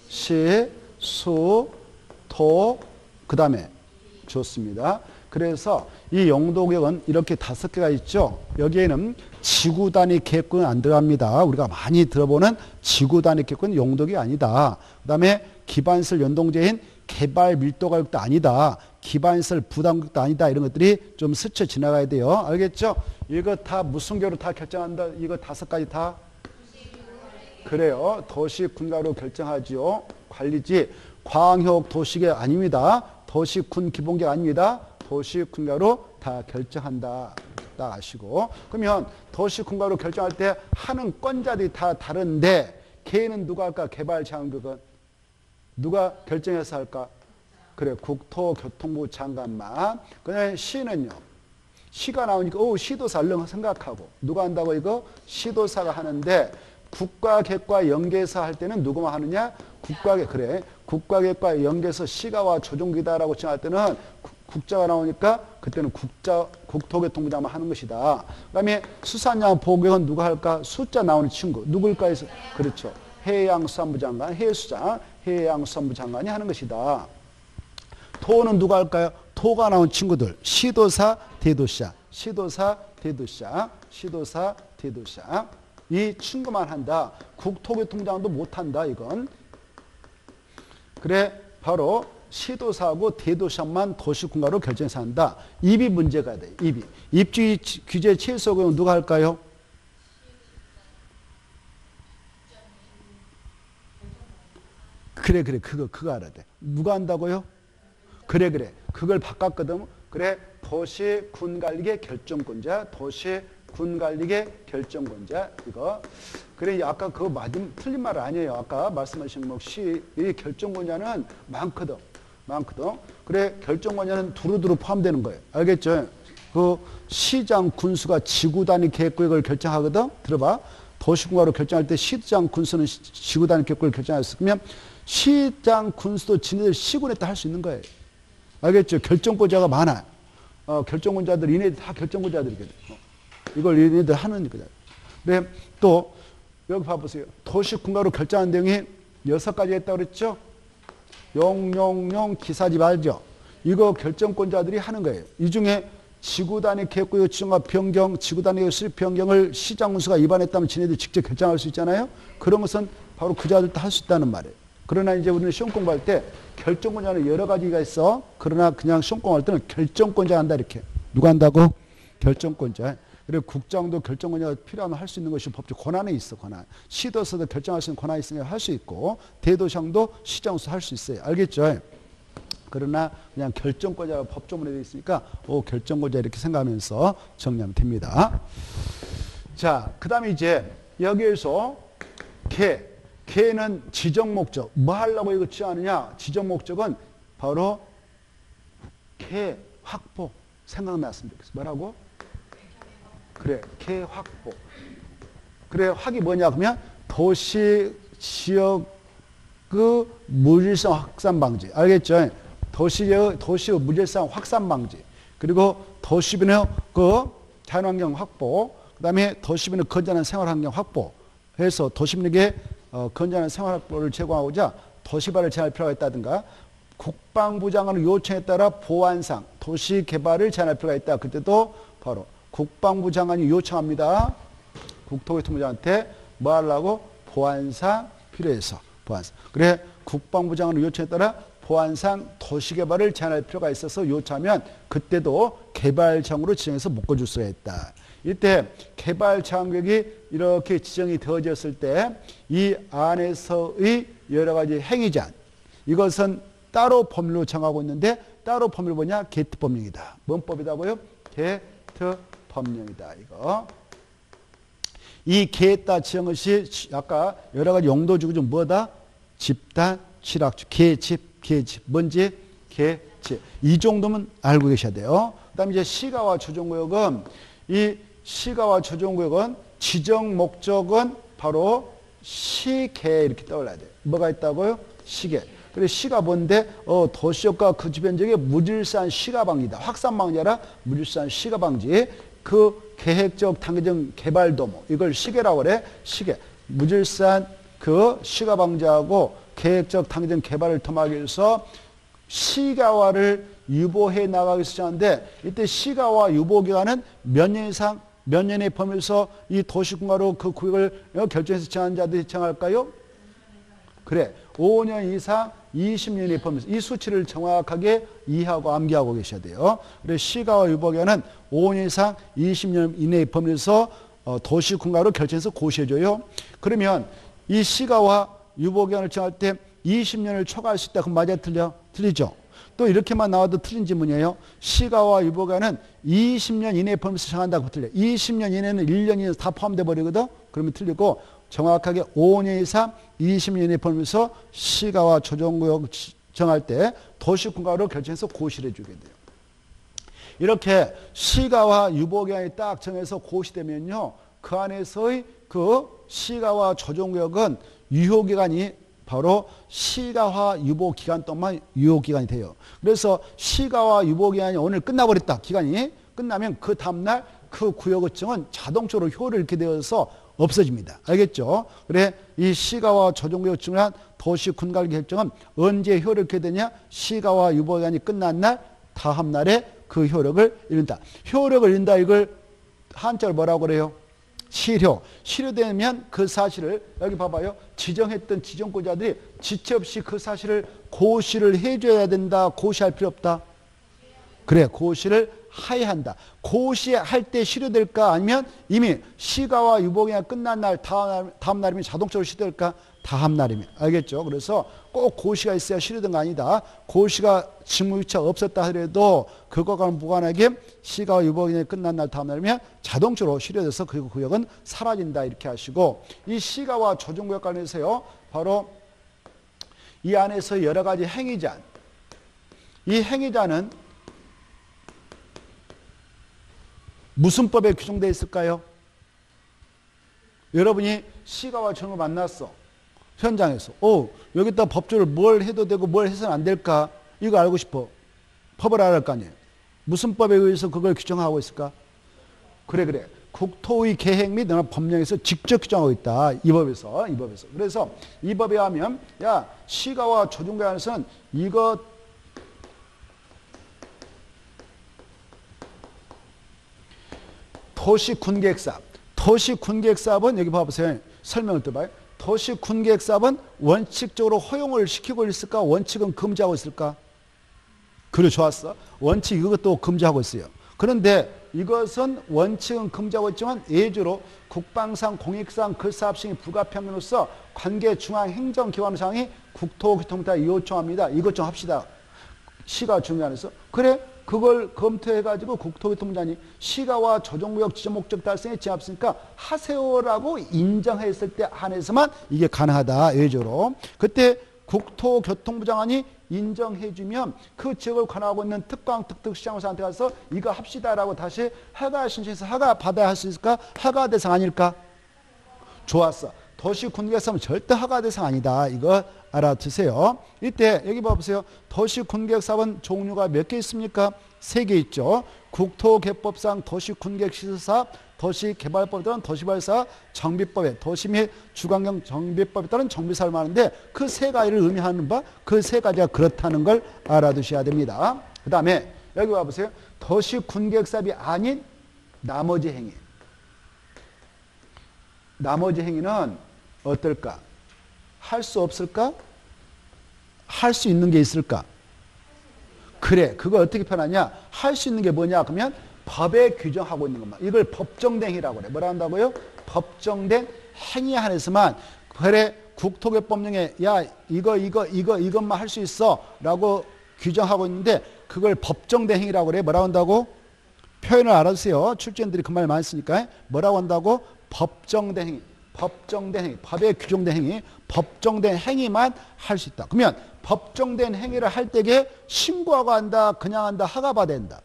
시, 수, 토, 그 다음에 좋습니다. 그래서 이 용도구역은 이렇게 다섯 개가 있죠. 여기에는 지구단위 계획구는 안 들어갑니다. 우리가 많이 들어보는 지구단위 계획구는 용도구역이 아니다. 그 다음에 기반시설 연동제인 개발 밀도구역도 아니다. 기반시설 부담구역도 아니다. 이런 것들이 좀 스쳐 지나가야 돼요. 알겠죠? 이거 다 무슨 교로 다 결정한다. 이거 다섯 가지 다. 그래요. 도시군가로 결정하지요. 관리지. 광역 도시계획 아닙니다. 도시군 기본계획 아닙니다. 도시군가로 다 결정한다. 딱 아시고. 그러면 도시군가로 결정할 때 하는 권자들이 다 다른데 개인은 누가 할까? 개발 제한구역은 누가 결정해서 할까? 그래, 국토교통부 장관만. 그냥 시는요. 시가 나오니까 오 시도사 얼른 생각하고. 누가 한다고 이거? 시도사가 하는데 국가계획과 연계해서 할 때는 누구만 하느냐? 국가계 그래. 국가계획과 연계해서 시가와 조정기다라고 정할 때는 국자가 나오니까 그때는 국자, 국토교통부장이 아마 하는 것이다. 그 다음에 수산양 보건 누가 할까? 숫자 나오는 친구. 누굴까 해서, 그렇죠. 해양수산부 장관, 해수장, 해양수산부 장관이 하는 것이다. 토는 누가 할까요? 토가 나온 친구들. 시도사, 대도시장. 시도사, 대도시장. 시도사, 대도시장. 이 친구만 한다. 국토교통장도 못한다, 이건. 그래, 바로 시도사하고 대도시장만 도시군가로 결정해서 한다. 입이 문제가 돼, 입이. 입지 규제 최소 경우 누가 할까요? 그래, 그래, 그거, 그거 알아야 돼. 누가 한다고요? 그래, 그래. 그걸 바꿨거든. 그래, 도시군관리계 결정권자, 도시 군관리계 결정권자, 이거. 그래, 아까 그거 맞은, 틀린 말 아니에요. 아까 말씀하신 뭐, 시, 이 결정권자는 많거든. 많거든. 그래, 결정권자는 두루두루 포함되는 거예요. 알겠죠? 그, 시장 군수가 지구 단위 계획구역을 그걸 결정하거든? 들어봐. 도시군과로 결정할 때 시장 군수는 지구 단위 계획구역을 결정했어. 그러면 시장 군수도 지네들 시군에 다 할 수 있는 거예요. 알겠죠? 결정권자가 많아. 어, 결정권자들, 이네 다 결정권자들이거든. 이걸 얘네들 하는 거잖아요. 네, 또 여기 봐보세요. 도시군가로 결정한 내용이 여섯 가지 했다고 그랬죠? 용용용 기사집 알죠? 이거 결정권자들이 하는 거예요. 이 중에 지구단위 계획구역 지정과 변경, 지구단위 수립 변경을 시장군수가 위반했다면 지네들이 직접 결정할 수 있잖아요. 그런 것은 바로 그자들도 할 수 있다는 말이에요. 그러나 이제 우리는 시험 공부할 때 결정권자는 여러 가지가 있어. 그러나 그냥 시험 공부할 때는 결정권자 한다 이렇게. 누가 한다고? 결정권자. 그리고 국장도 결정권자가 필요하면 할 수 있는 것이 법적 권한에 있어, 권한. 시도서도 결정할 수 있는 권한이 있으니까 할 수 있고, 대도시장도 시장으로서 할 수 있어요. 알겠죠? 그러나 그냥 결정권자가 법조문에 되어 있으니까, 오, 결정권자 이렇게 생각하면서 정리하면 됩니다. 자, 그 다음에 이제 여기에서 개. 개는 지정 목적. 뭐 하려고 이거 취하느냐? 지정 목적은 바로 개 확보. 생각났으면 좋겠어. 뭐라고? 그래, 개 확보. 그래, 확이 뭐냐, 그러면 도시 지역의 물질성 확산 방지. 알겠죠? 도시의, 도시의 물질성 확산 방지. 그리고 도시빈의 그 자연환경 확보. 그 다음에 도시빈의 건전한 생활환경 확보. 해서 도시빈에게 어, 건전한 생활활보를 제공하고자 도시발을 제한할 필요가 있다든가. 국방부 장관의 요청에 따라 보완상 도시 개발을 제한할 필요가 있다. 그때도 바로 국방부 장관이 요청합니다. 국토교통부장한테 뭐 하려고? 보안상 필요해서. 보안상. 그래, 국방부 장관의 요청에 따라 보안상 도시개발을 제한할 필요가 있어서 요청하면 그때도 개발장으로 지정해서 묶어줄 수가 있다. 이때 개발장계획이 이렇게 지정이 되어졌을 때 이 안에서의 여러 가지 행위제한. 이것은 따로 법률로 정하고 있는데 따로 법률 뭐냐? 게트법령이다. 뭔 법이다고요? 게트 법령이다, 이거. 이 개에다 지은 것이 아까 여러 가지 용도 주고 좀 뭐다? 집단, 칠학주, 개집, 개집. 뭔지? 개집. 이 정도면 알고 계셔야 돼요. 그 다음에 이제 시가와 조정구역은, 이 시가와 조정구역은 지정 목적은 바로 시계 이렇게 떠올라야 돼요. 뭐가 있다고요? 시계. 그래, 시가 뭔데? 어, 도시역과 그 주변 지역의 물질산 시가 방지다. 확산 방지라 물질산 시가 방지. 그 계획적 단계적 개발 도모. 이걸 시계라고 그래. 시계. 물질산 그 시가 방지하고 계획적 단계적 개발을 도모하기 위해서 시가와를 유보해 나가기 시작하는데, 이때 시가와 유보 기간은 몇 년 이상, 몇 년의 범위에서 이 도시군가로 그 구역을 결정해서 정한 자들이 정할까요? 그래, 오 년 이상 이십 년이 범위에서 이 수치를 정확하게 이해하고 암기하고 계셔야 돼요. 그래서 시가와 유보기간은 오 년 이상 이십 년 이내의 범위에서 도시군가로 결정해서 고시해줘요. 그러면 이 시가와 유보기간을 정할 때 이십 년을 초과할 수 있다. 그럼 맞아요? 틀려? 틀리죠? 또 이렇게만 나와도 틀린 질문이에요. 시가와 유보기간은 이십 년 이내의 범위에서 정한다. 그럼 틀려. 이십 년 이내는 일 년 이내에서 다 포함돼 버리거든? 그러면 틀리고, 정확하게 오 년 이상 이십 년이 벌면서 시가와 조정구역 정할 때 도시군가로 결정해서 고시를 해주게 돼요. 이렇게 시가와 유보기간이 딱 정해서 고시되면요, 그 안에서의 그 시가와 조정구역은 유효기간이 바로 시가와 유보 기간 동안 유효 기간이 돼요. 그래서 시가와 유보 기간이 오늘 끝나버렸다. 기간이 끝나면 그 다음날 그 구역의증은 자동적으로 효를 잃게 되어서 없어집니다. 알겠죠? 그래 이 시가와 조정구역증이란 도시 군갈 결정은 언제 효를 잃게 되냐? 시가와 유보 기간이 끝난 날 다음 날에 그 효력을 잃는다. 효력을 잃는다 이걸 한자로 뭐라고 그래요? 실효. 실효되면 그 사실을 여기 봐봐요. 지정했던 지정권자들이 지체 없이 그 사실을 고시를 해줘야 된다. 고시할 필요 없다. 그래 고시를 하야한다. 고시할 때 실효될까? 아니면 이미 시가와 유보기간 끝난 날 다음, 다음 날이면 자동적으로 실효될까? 다음 날이면. 알겠죠? 그래서 꼭 고시가 있어야 실효된 거 아니다. 고시가 직무유착 없었다 하더라도 그것과는 무관하게 시가와 유보기간이 끝난 날 다음 날이면 자동적으로 실효돼서 그 구역은 사라진다 이렇게 하시고, 이 시가와 조정구역 관련해서요. 바로 이 안에서 여러 가지 행위자, 이 행위자는 무슨 법에 규정되어 있을까요? 여러분이 시가와 조정을 만났어. 현장에서. 오, 여기다 법조를 뭘 해도 되고 뭘 해서는 안 될까? 이거 알고 싶어. 법을 알아야 할 거 아니에요. 무슨 법에 의해서 그걸 규정하고 있을까? 그래, 그래. 국토의 계획 및 법령에서 직접 규정하고 있다. 이 법에서. 이 법에서. 그래서 이 법에 하면, 야, 시가와 조정구역 안에서는 이것, 도시군계획사업. 도시군계획사업은 여기 봐보세요. 설명을 또 봐요. 도시군계획사업은 원칙적으로 허용을 시키고 있을까? 원칙은 금지하고 있을까? 그래 좋았어. 원칙 이것도 금지하고 있어요. 그런데 이것은 원칙은 금지하고 있지만 예외적으로 국방상, 공익상, 그 사업 시행이 불가피함으로써 관계 중앙행정기관상이 국토교통부에 요청합니다. 이것 좀 합시다. 시가 중요하면서 그래? 그걸 검토해가지고 국토교통부장이 시가와 조정구역 지정 목적 달성에 지합했으니까 하세요라고 인정했을 때 한해서만 이게 가능하다. 예외적으로. 그때 국토교통부 장관이 인정해주면 그 지역을 관할하고 있는 특강, 특특, 시장공사한테 가서 이거 합시다라고 다시 허가 신청해서 허가 받아야 할 수 있을까? 허가 대상 아닐까? 좋았어. 도시군계획사업은 절대 허가 대상 아니다. 이거 알아두세요. 이때 여기 봐보세요. 도시군계획사업은 종류가 몇 개 있습니까? 세 개 있죠. 국토개법상 도시군계획시설사업, 도시개발법에 따른 도시개발사업, 정비법에 도시 및 주관경 정비법에 따른 정비사업을 말하는데 그 세 가지를 의미하는 바 그 세 가지가 그렇다는 걸 알아두셔야 됩니다. 그 다음에 여기 봐보세요. 도시군계획사업이 아닌 나머지 행위. 나머지 행위는 어떨까? 할 수 없을까? 할 수 있는 게 있을까? 그래, 그걸 어떻게 표현하냐? 할 수 있는 게 뭐냐? 그러면 법에 규정하고 있는 것만. 이걸 법정된 행위라고 그래. 뭐라 한다고요? 법정된 행위에 한해서만. 그래, 국토개법령에 야, 이거, 이거, 이거, 이것만 할 수 있어. 라고 규정하고 있는데 그걸 법정된 행위라고 그래. 뭐라고 한다고? 표현을 알아주세요. 출제인들이 그 말 많이 쓰니까. 뭐라고 한다고? 법정된 행위, 법정된 행위, 법에 규정된 행위, 법정된 행위만 할 수 있다. 그러면 법정된 행위를 할 때에 신고하고 한다, 그냥 한다, 허가받아야 한다.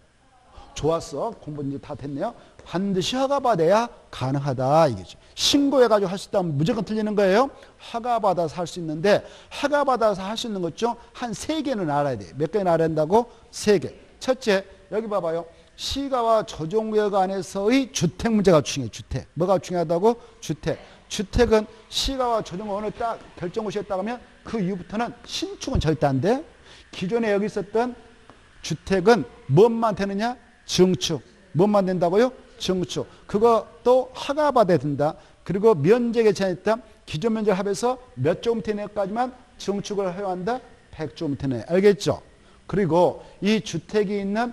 좋았어. 공부 이제 다 됐네요. 반드시 허가받아야 가능하다. 이거죠. 신고해가지고 할 수 있다면 무조건 틀리는 거예요. 허가받아서 할 수 있는데, 허가받아서 할 수 있는 것 중 한 세 개는 알아야 돼요. 몇 개는 알아야 한다고? 세 개. 첫째, 여기 봐봐요. 시가와 조정구역 안에서의 주택 문제가 중요해요. 주택. 뭐가 중요하다고? 주택. 주택은 시가와 조정구역을 딱 결정고시했다 하면 그 이후부터는 신축은 절대 안 돼. 기존에 여기 있었던 주택은 뭔만 되느냐? 증축. 뭔만 된다고요? 증축. 그것도 허가받아야 된다. 그리고 면적에 제한했다. 기존 면적 합해서 몇 제곱미터 내까지만 증축을 허용한다. 백 제곱미터 내. 알겠죠? 그리고 이 주택이 있는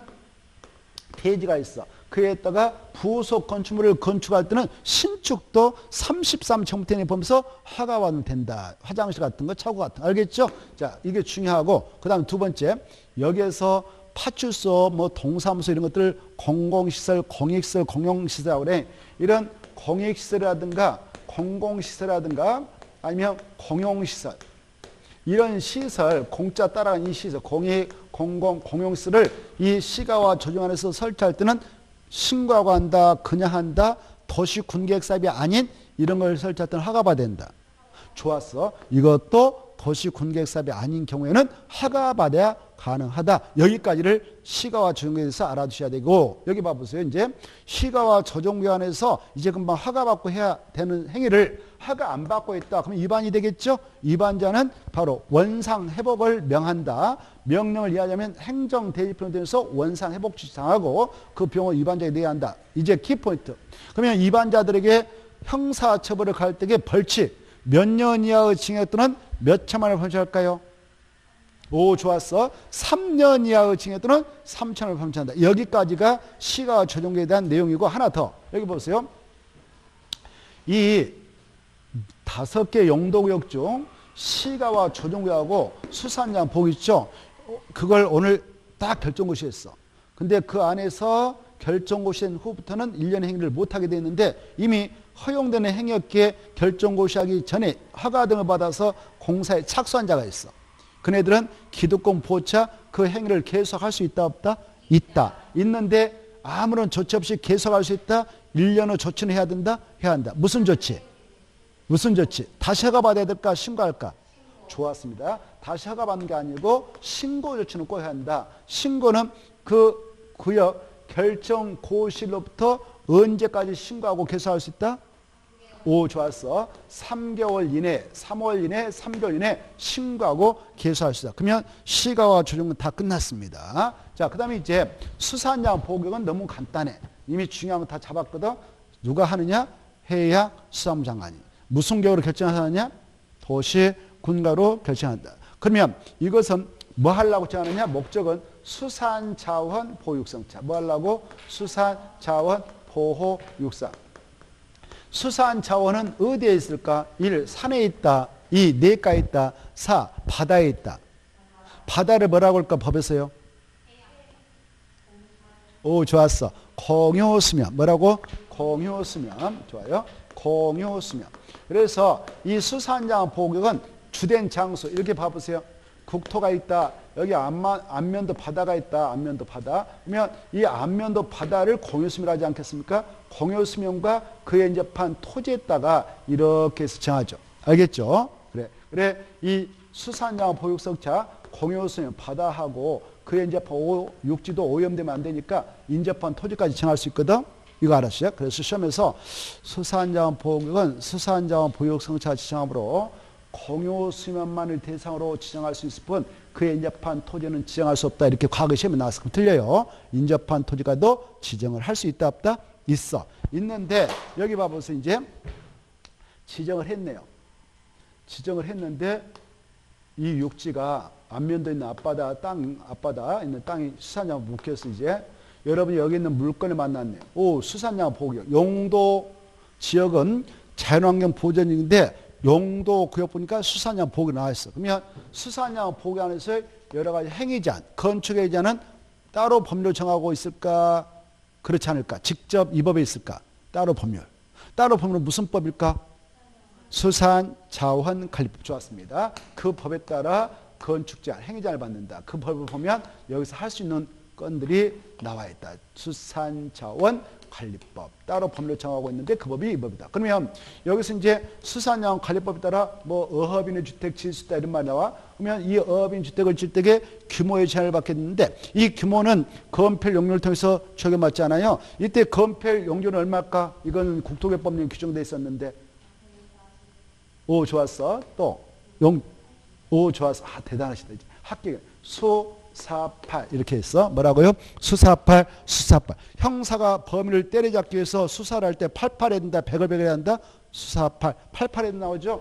페이지가 있어. 그에다가 부속 건축물을 건축할 때는 신축도 삼십삼 제곱미터 범위에서 허가받으면 된다. 화장실 같은 거, 차고 같은 거. 알겠죠? 자, 이게 중요하고, 그 다음 두 번째, 여기에서 파출소, 뭐 동사무소 이런 것들 공공시설, 공익시설, 공용시설이라고 그래. 이런 공익시설이라든가 공공시설이라든가 아니면 공용시설. 이런 시설, 공짜 따라간 이 시설, 공익, 공공, 공용시설을 이 시가와 조정 안에서 설치할 때는 신고하고 한다, 그냥 한다, 도시군계획사업이 아닌 이런 걸 설치할 때는 허가받아야 된다. 좋았어. 이것도 것이 군객삽이 아닌 경우에는 허가받아야 가능하다. 여기까지를 시가와 조정교에서 알아두셔야 되고, 여기 봐보세요. 이제 시가와 조정교안에서 이제 금방 허가받고 해야 되는 행위를 허가 안 받고 있다. 그럼 위반이 되겠죠? 위반자는 바로 원상회복을 명한다. 명령을 이해하자면 행정대입형에 대해서 원상회복 지시당하고 그 비용을 위반자에게 내야 한다. 이제 키포인트. 그러면 위반자들에게 형사처벌을 가할 때의 벌칙 몇 년 이하의 징역 또는 몇 천만을 벌칙할까요? 오, 좋았어. 삼 년 이하의 징역 또는 삼천을 벌칙한다. 여기까지가 시가와 조정교에 대한 내용이고, 하나 더. 여기 보세요. 이 다섯 개 용도구역 중 시가와 조정구역하고 수산장 복 있죠? 그걸 오늘 딱 결정고시했어. 근데 그 안에서 결정고시된 후부터는 일련의 행위를 못하게 돼 있는데, 이미 허용되는 행위였기에 결정고시하기 전에 허가 등을 받아서 공사에 착수한 자가 있어. 그네들은 기득권 보호차 그 행위를 계속할 수 있다 없다? 있다. 있는데 아무런 조치 없이 계속할 수 있다? 일 년 후 조치는 해야 된다? 해야 한다. 무슨 조치? 무슨 조치? 다시 허가받아야 될까? 신고할까? 좋았습니다. 다시 허가받는 게 아니고 신고 조치는 꼭 해야 한다. 신고는 그 구역 결정고시로부터 언제까지 신고하고 계속할 수 있다? 오, 좋았어. 삼 개월 이내, 삼 월 이내, 삼 개월 이내 신고하고 계속할 수 있다. 그러면 시가와 조정은 다 끝났습니다. 자, 그 다음에 이제 수산장 보호구역은 너무 간단해. 이미 중요한 거 다 잡았거든. 누가 하느냐? 해양 수산부 장관이. 무슨 경우로 결정하느냐? 도시 군가로 결정한다. 그러면 이것은 뭐 하려고 정하느냐? 목적은 수산 자원 보호 육성. 자, 뭐 하려고? 수산 자원 보호 육성. 수산 자원은 어디에 있을까? 일. 산에 있다. 이. 내가에 있다. 사. 바다에 있다. 바다를 뭐라고 할까? 법에서요? 오, 좋았어. 공유수면. 뭐라고? 공유수면. 좋아요. 공유수면. 그래서 이 수산장 보호구역은 주된 장소. 이렇게 봐보세요. 국토가 있다. 여기 안만, 안면도 바다가 있다. 안면도 바다. 그러면 이 안면도 바다를 공유수면 하지 않겠습니까? 공유수면과 그에 인접한 토지에다가 이렇게 해서 정하죠. 알겠죠? 그래. 그래. 이 수산장 보육성차 공유수면 바다하고 그에 인접한 오, 육지도 오염되면 안 되니까 인접한 토지까지 정할 수 있거든? 이거 알았어요? 그래서 시험에서 수산자원 보호구역은 수산자원 보육성차 지정함으로 공유수면만을 대상으로 지정할 수 있을 뿐 그에 인접한 토지는 지정할 수 없다. 이렇게 과거 시험에 나왔어. 그럼 틀려요. 인접한 토지가도 지정을 할 수 있다 없다? 있어. 있는데 여기 봐보세요. 이제 지정을 했네요. 지정을 했는데 이 육지가 안면도 있는 앞바다 땅, 앞바다 있는 땅이 수산장으로 묶였어. 이제 여러분이 여기 있는 물건을 만났네요. 오, 수산장 보호구역. 용도 지역은 자연환경 보전인데 용도 구역 보니까 수산장 보호구역 나와 있어. 그러면 수산장 보호구역 안에서 여러 가지 행위 제한, 건축의 제한은 따로 법률 정하고 있을까? 그렇지 않을까? 직접 이 법에 있을까? 따로 법률. 따로 법률은 무슨 법일까? 수산자원관리법. 좋았습니다. 그 법에 따라 건축 제한, 행위 제한을 받는다. 그 법을 보면 여기서 할 수 있는 건들이 나와 있다. 수산자원관리법. 따로 법률 정하고 있는데 그 법이 이 법이다. 그러면 여기서 이제 수산자원관리법에 따라 뭐 어업인의 주택 지을 수 있다 이런 말이 나와. 그러면 이 어업인 주택을 지을 때에 규모의 제한을 받겠는데 이 규모는 건폐율 용률을 통해서 적용받지 않아요. 이때 건폐율 용률은 얼마일까? 이건 국토교통법령에 규정돼 있었는데. 오, 좋았어. 또 용. 오, 좋았어. 아, 대단하시다. 이제 학계 수 수사팔 이렇게 했어. 뭐라고요? 수사팔, 수사팔. 형사가 범인을 때려잡기 위해서 수사를 할 때 팔팔 해야 된다, 백을 백을 해야 한다. 수사팔, 팔팔 해도 나오죠.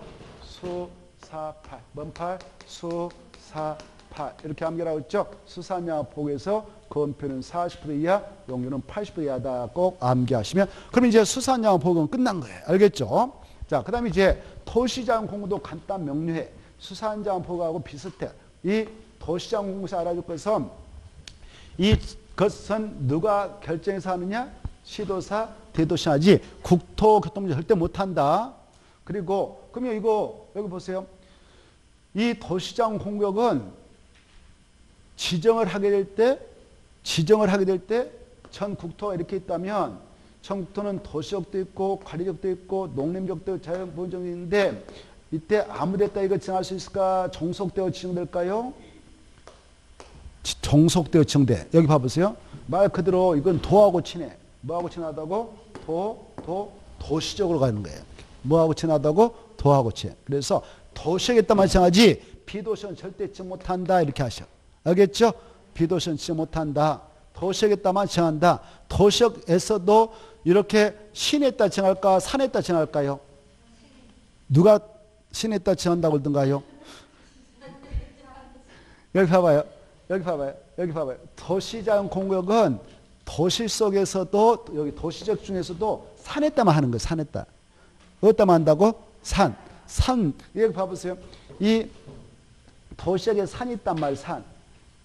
수사팔, 뭔 팔? 수사팔 이렇게 암기하고 있죠. 수사냐 보고에서 건폐율은 사십 퍼센트 이하, 용률은 팔십 퍼센트 이하다. 꼭 암기하시면. 그럼 이제 수사냐 보고는 끝난 거예요. 알겠죠? 자, 그다음에 이제 도시자원 공급도 간단 명료해. 수산자원 보고하고 비슷해. 이 도시자원 공급에서 알아줄 것은 이것은 누가 결정해서 하느냐? 시도사, 대도시 하지 국토교통부는 절대 못한다. 그리고 그러면 이거 여기 보세요. 이 도시자원 공급은 지정을 하게 될 때 지정을 하게 될 때 전 국토가 이렇게 있다면 전 국토는 도시역도 있고 관리역도 있고 농림역도 있고 자연보존역도 있는데 이때 아무데 따위가 지칭할 수 있을까? 정속되어 지칭될까요? 정속되어 지칭돼. 여기 봐보세요. 말 그대로 이건 도하고 친해. 뭐하고 친하다고? 도, 도, 도시적으로 가는 거예요. 뭐하고 친하다고? 도하고 친해. 그래서 도시하겠다만 지칭하지 비도시는 절대 지칭 못한다 이렇게 하셔. 알겠죠? 비도시는 지칭 못한다. 도시하겠다만 지칭한다. 도시에서도 이렇게 신에다 지칭할까? 산에다 지칭할까요? 누가 신에다 지한다고 그러던가요? 여기 봐봐요. 여기 봐봐요. 여기 봐봐요. 도시자연 공격은 도시 속에서도, 여기 도시적 중에서도 산에다만 하는 거예요. 산에다. 어디다만 한다고? 산. 산. 여기 봐보세요. 이 도시에게 산이 있단 말이에요. 산.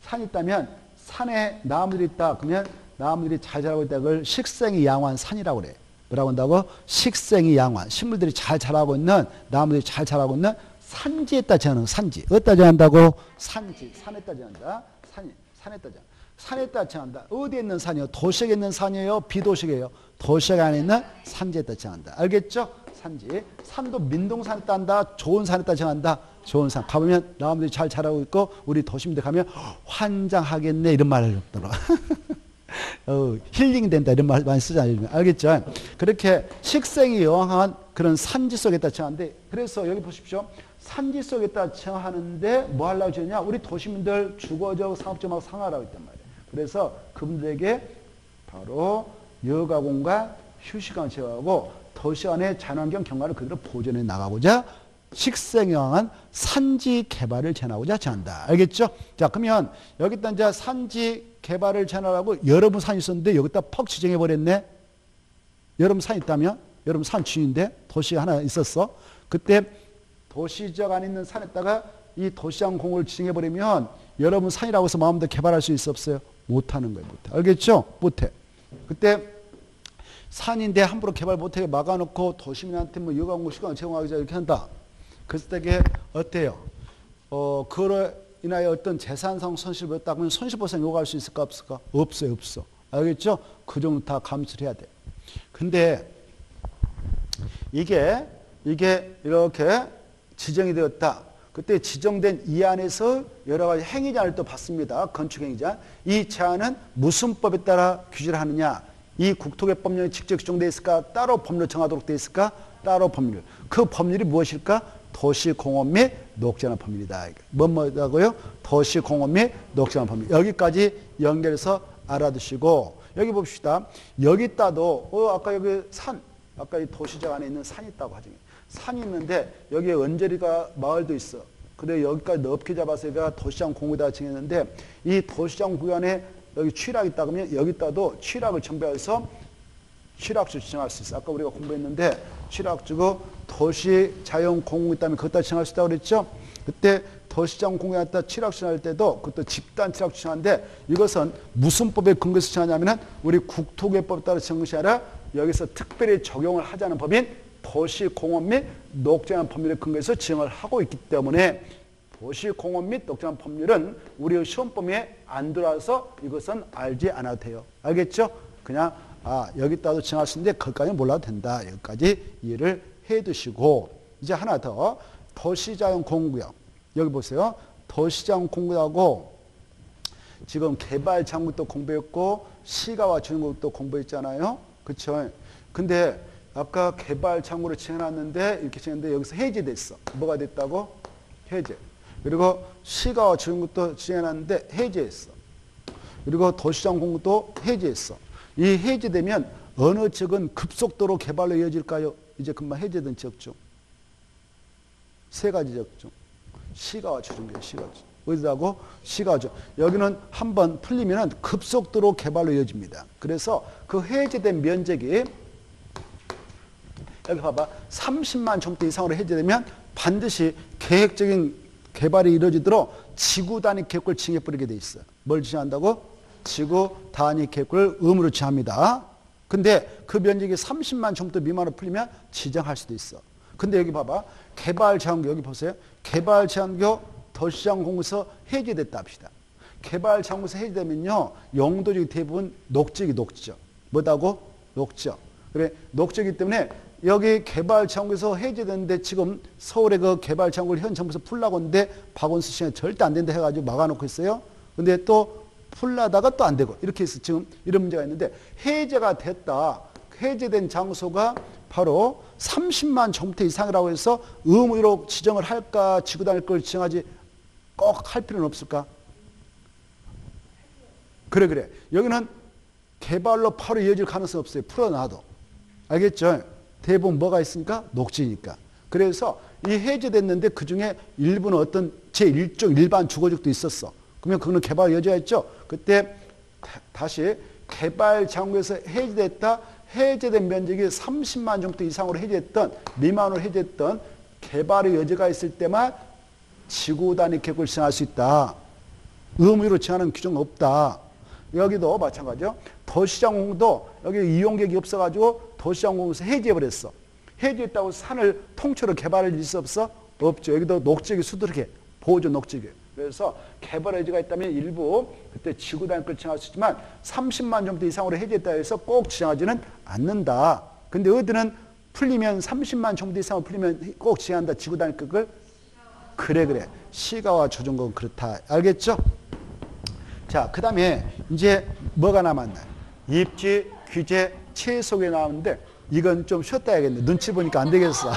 산이 있다면 산에 나무들이 있다. 그러면 나무들이 잘 자라고 있다. 그걸 식생이 양호한 산이라고 그래요. 뭐라고 한다고? 식생이 양환. 식물들이 잘 자라고 있는, 나무들이 잘 자라고 있는 산지에다 지하는 산지. 어디다 지한다고? 산지. 산에다 지한다. 산이. 산에다 지한다. 산에다 지한다. 어디에 있는 산이요? 도시에 있는 산이에요? 비도시에요? 도시에 안에 있는 산지에다 지한다. 알겠죠? 산지. 산도 민둥산에다 한다. 좋은 산에다 지한다. 좋은 산. 가보면 나무들이 잘 자라고 있고, 우리 도심들 가면 환장하겠네. 이런 말을 했더라. 어, 힐링 된다 이런 말 많이 쓰잖아요. 알겠죠? 그렇게 식생이 영한 그런 산지 속에다 지칭하는데, 그래서 여기 보십시오. 산지 속에다 지칭하는데 뭐 하려고 지으냐? 우리 도시민들 주거적 상업적하고 상하라고 했단 말이에요. 그래서 그분들에게 바로 여가 공간, 휴식을 제공하고 도시 안의 자연환경 경관을 그대로 보존해 나가고자 식생이 영한 산지 개발을 제안하고자 지한다. 알겠죠? 자, 그러면 여기다 이제 산지 개발을 제안하라고 여러분 산이 있었는데 여기다 퍽 지정해버렸네. 여러분 산이 있다면, 여러분 산 주인인데 도시 하나 있었어. 그때 도시적 안에 있는 산에다가 이 도시장 공을 지정해버리면 여러분 산이라고 해서 마음대로 개발할 수 있어 없어요? 못하는 거예요. 못해. 알겠죠? 못해. 그때 산인데 함부로 개발 못하게 막아놓고 도시민한테 뭐 여가공고 시간을 제공하자 이렇게 한다. 그래서 되게 어때요? 어, 그걸 이나의 어떤 재산상 손실을 보였다 그러면 손실보상 요구할 수 있을까 없을까? 없어요. 없어. 알겠죠? 그 정도 다 감수해야 돼. 근데 이게 이게 이렇게 지정이 되었다. 그때 지정된 이 안에서 여러 가지 행위자를 또 봤습니다. 건축행위자. 이 제안은 무슨 법에 따라 규제를 하느냐? 이 국토개법령이 직접 규정되어 있을까? 따로 법률 정하도록 되어 있을까? 따로 법률. 그 법률이 무엇일까? 도시공원 및 녹지화는 법률이다. 뭐 뭐라고요? 도시공원 및 녹지화는 법률. 여기까지 연결해서 알아두시고, 여기 봅시다. 여기 있다도, 어, 아까 여기 산, 아까 이 도시적 안에 있는 산이 있다고 하죠. 산이 있는데, 여기에 언저리가 마을도 있어. 근데 여기까지 넓게 잡아서 여기가 도시장 공구에다 정했는데, 이 도시장 구간에 여기 취락이 있다 그러면 여기 있다도 취락을 정비해서 취락주 지정할 수 있어. 아까 우리가 공부했는데, 취락주고 도시 자연 공공 있다면 그것도 지정할 수 있다고 그랬죠? 그때 도시 자연 공공에 갖다 취락주 지정할 때도 그것도 집단 취락주 지정하는데, 이것은 무슨 법에 근거해서 지정하냐면은 우리 국토개법에 따라 지정한 것이 아니라 여기서 특별히 적용을 하자는 법인 도시 공원 및 녹지화는 법률에 근거해서 지정을 하고 있기 때문에 도시 공원 및 녹지화는 범률은 우리의 시험 범위에 안 들어와서 이것은 알지 않아도 돼요. 알겠죠? 그냥 아, 여기다도 지정할 수 있는데 거기까지는 몰라도 된다. 여기까지 이해를 해두시고, 이제 하나 더. 도시자연 공구역. 여기 보세요. 도시자연 공구역하고 지금 개발 장구도 공부했고 시가와 주인공도 공부했잖아요. 그렇죠? 근데 아까 개발 장구를 지어놨는데 이렇게 지었는데 여기서 해제됐어. 뭐가 됐다고? 해제. 그리고 시가와 주인공도 지어놨는데 해제했어. 그리고 도시자연 공구도 해제했어. 이 해제되면 어느 지역은 급속도로 개발로 이어질까요? 이제 금방 해제된 지역 중. 세 가지 지역 중. 시가와 주중계, 시가와 주중. 어디다고? 시가와 주중. 여기는 한번 풀리면 급속도로 개발로 이어집니다. 그래서 그 해제된 면적이, 여기 봐봐. 삼십만 종대 이상으로 해제되면 반드시 계획적인 개발이 이루어지도록 지구 단위 계획을 지정해버리게 돼 있어요. 뭘 지정한다고? 지구 단위 계획을 의무로 지합니다. 근데 그 면적이 삼십만 정도 미만으로 풀리면 지정할 수도 있어. 근데 여기 봐봐. 개발 제한구, 여기 보세요. 개발 제한구 도시장 공구에서 해제됐다 합시다. 개발 제한구에서 해제되면요. 용도적이 대부분 녹지기 녹지죠. 뭐다고? 녹지요. 그래, 녹지기 때문에 여기 개발창구에서 해제됐는데 지금 서울의 그 개발창구를 현 정부에서 풀라고 하는데 박원순 씨가 절대 안 된다 해가지고 막아놓고 있어요. 근데 또 풀라다가 또 안 되고 이렇게 해서 지금 이런 문제가 있는데 해제가 됐다. 해제된 장소가 바로 삼십만 정부태 이상이라고 해서 의무로 지정을 할까 지구단위 걸 지정하지 꼭 할 필요는 없을까? 그래 그래. 여기는 개발로 바로 이어질 가능성이 없어요. 풀어놔도. 알겠죠? 대부분 뭐가 있으니까? 녹지니까. 그래서 이 해제됐는데 그중에 일부는 어떤 제일 종 일반 주거지역도 있었어. 그러면 그거는 개발 여지가 있죠? 그때 다시 개발장구에서 해제됐다. 해제된 면적이 삼십만 정도 이상으로 해제했던 미만으로 해제했던 개발의 여지가 있을 때만 지구단위 계획을 지정할 수 있다. 의무로 지정하는 규정 없다. 여기도 마찬가지죠. 도시장공도 여기 이용객이 없어가지고 도시장공에서 해제해버렸어. 해제했다고 산을 통째로 개발할 수 없어? 없죠. 여기도 녹지역이 수두룩해. 보호조 녹지역이에요. 그래서 개발 여지가 있다면 일부 그때 지구단위를 지정할 수 있지만 삼십만 정도 이상으로 해제했다 해서 꼭 지정하지는 않는다. 근데 어디는 풀리면 삼십만 정도 이상으로 풀리면 꼭 지정한다. 지구단위를 그래 그래. 시가와 조정권 그렇다. 알겠죠? 자, 그 다음에 이제 뭐가 남았나요? 입지, 규제, 채소에 나오는데 이건 좀 쉬었다 해야겠네. 눈치 보니까 안 되겠어.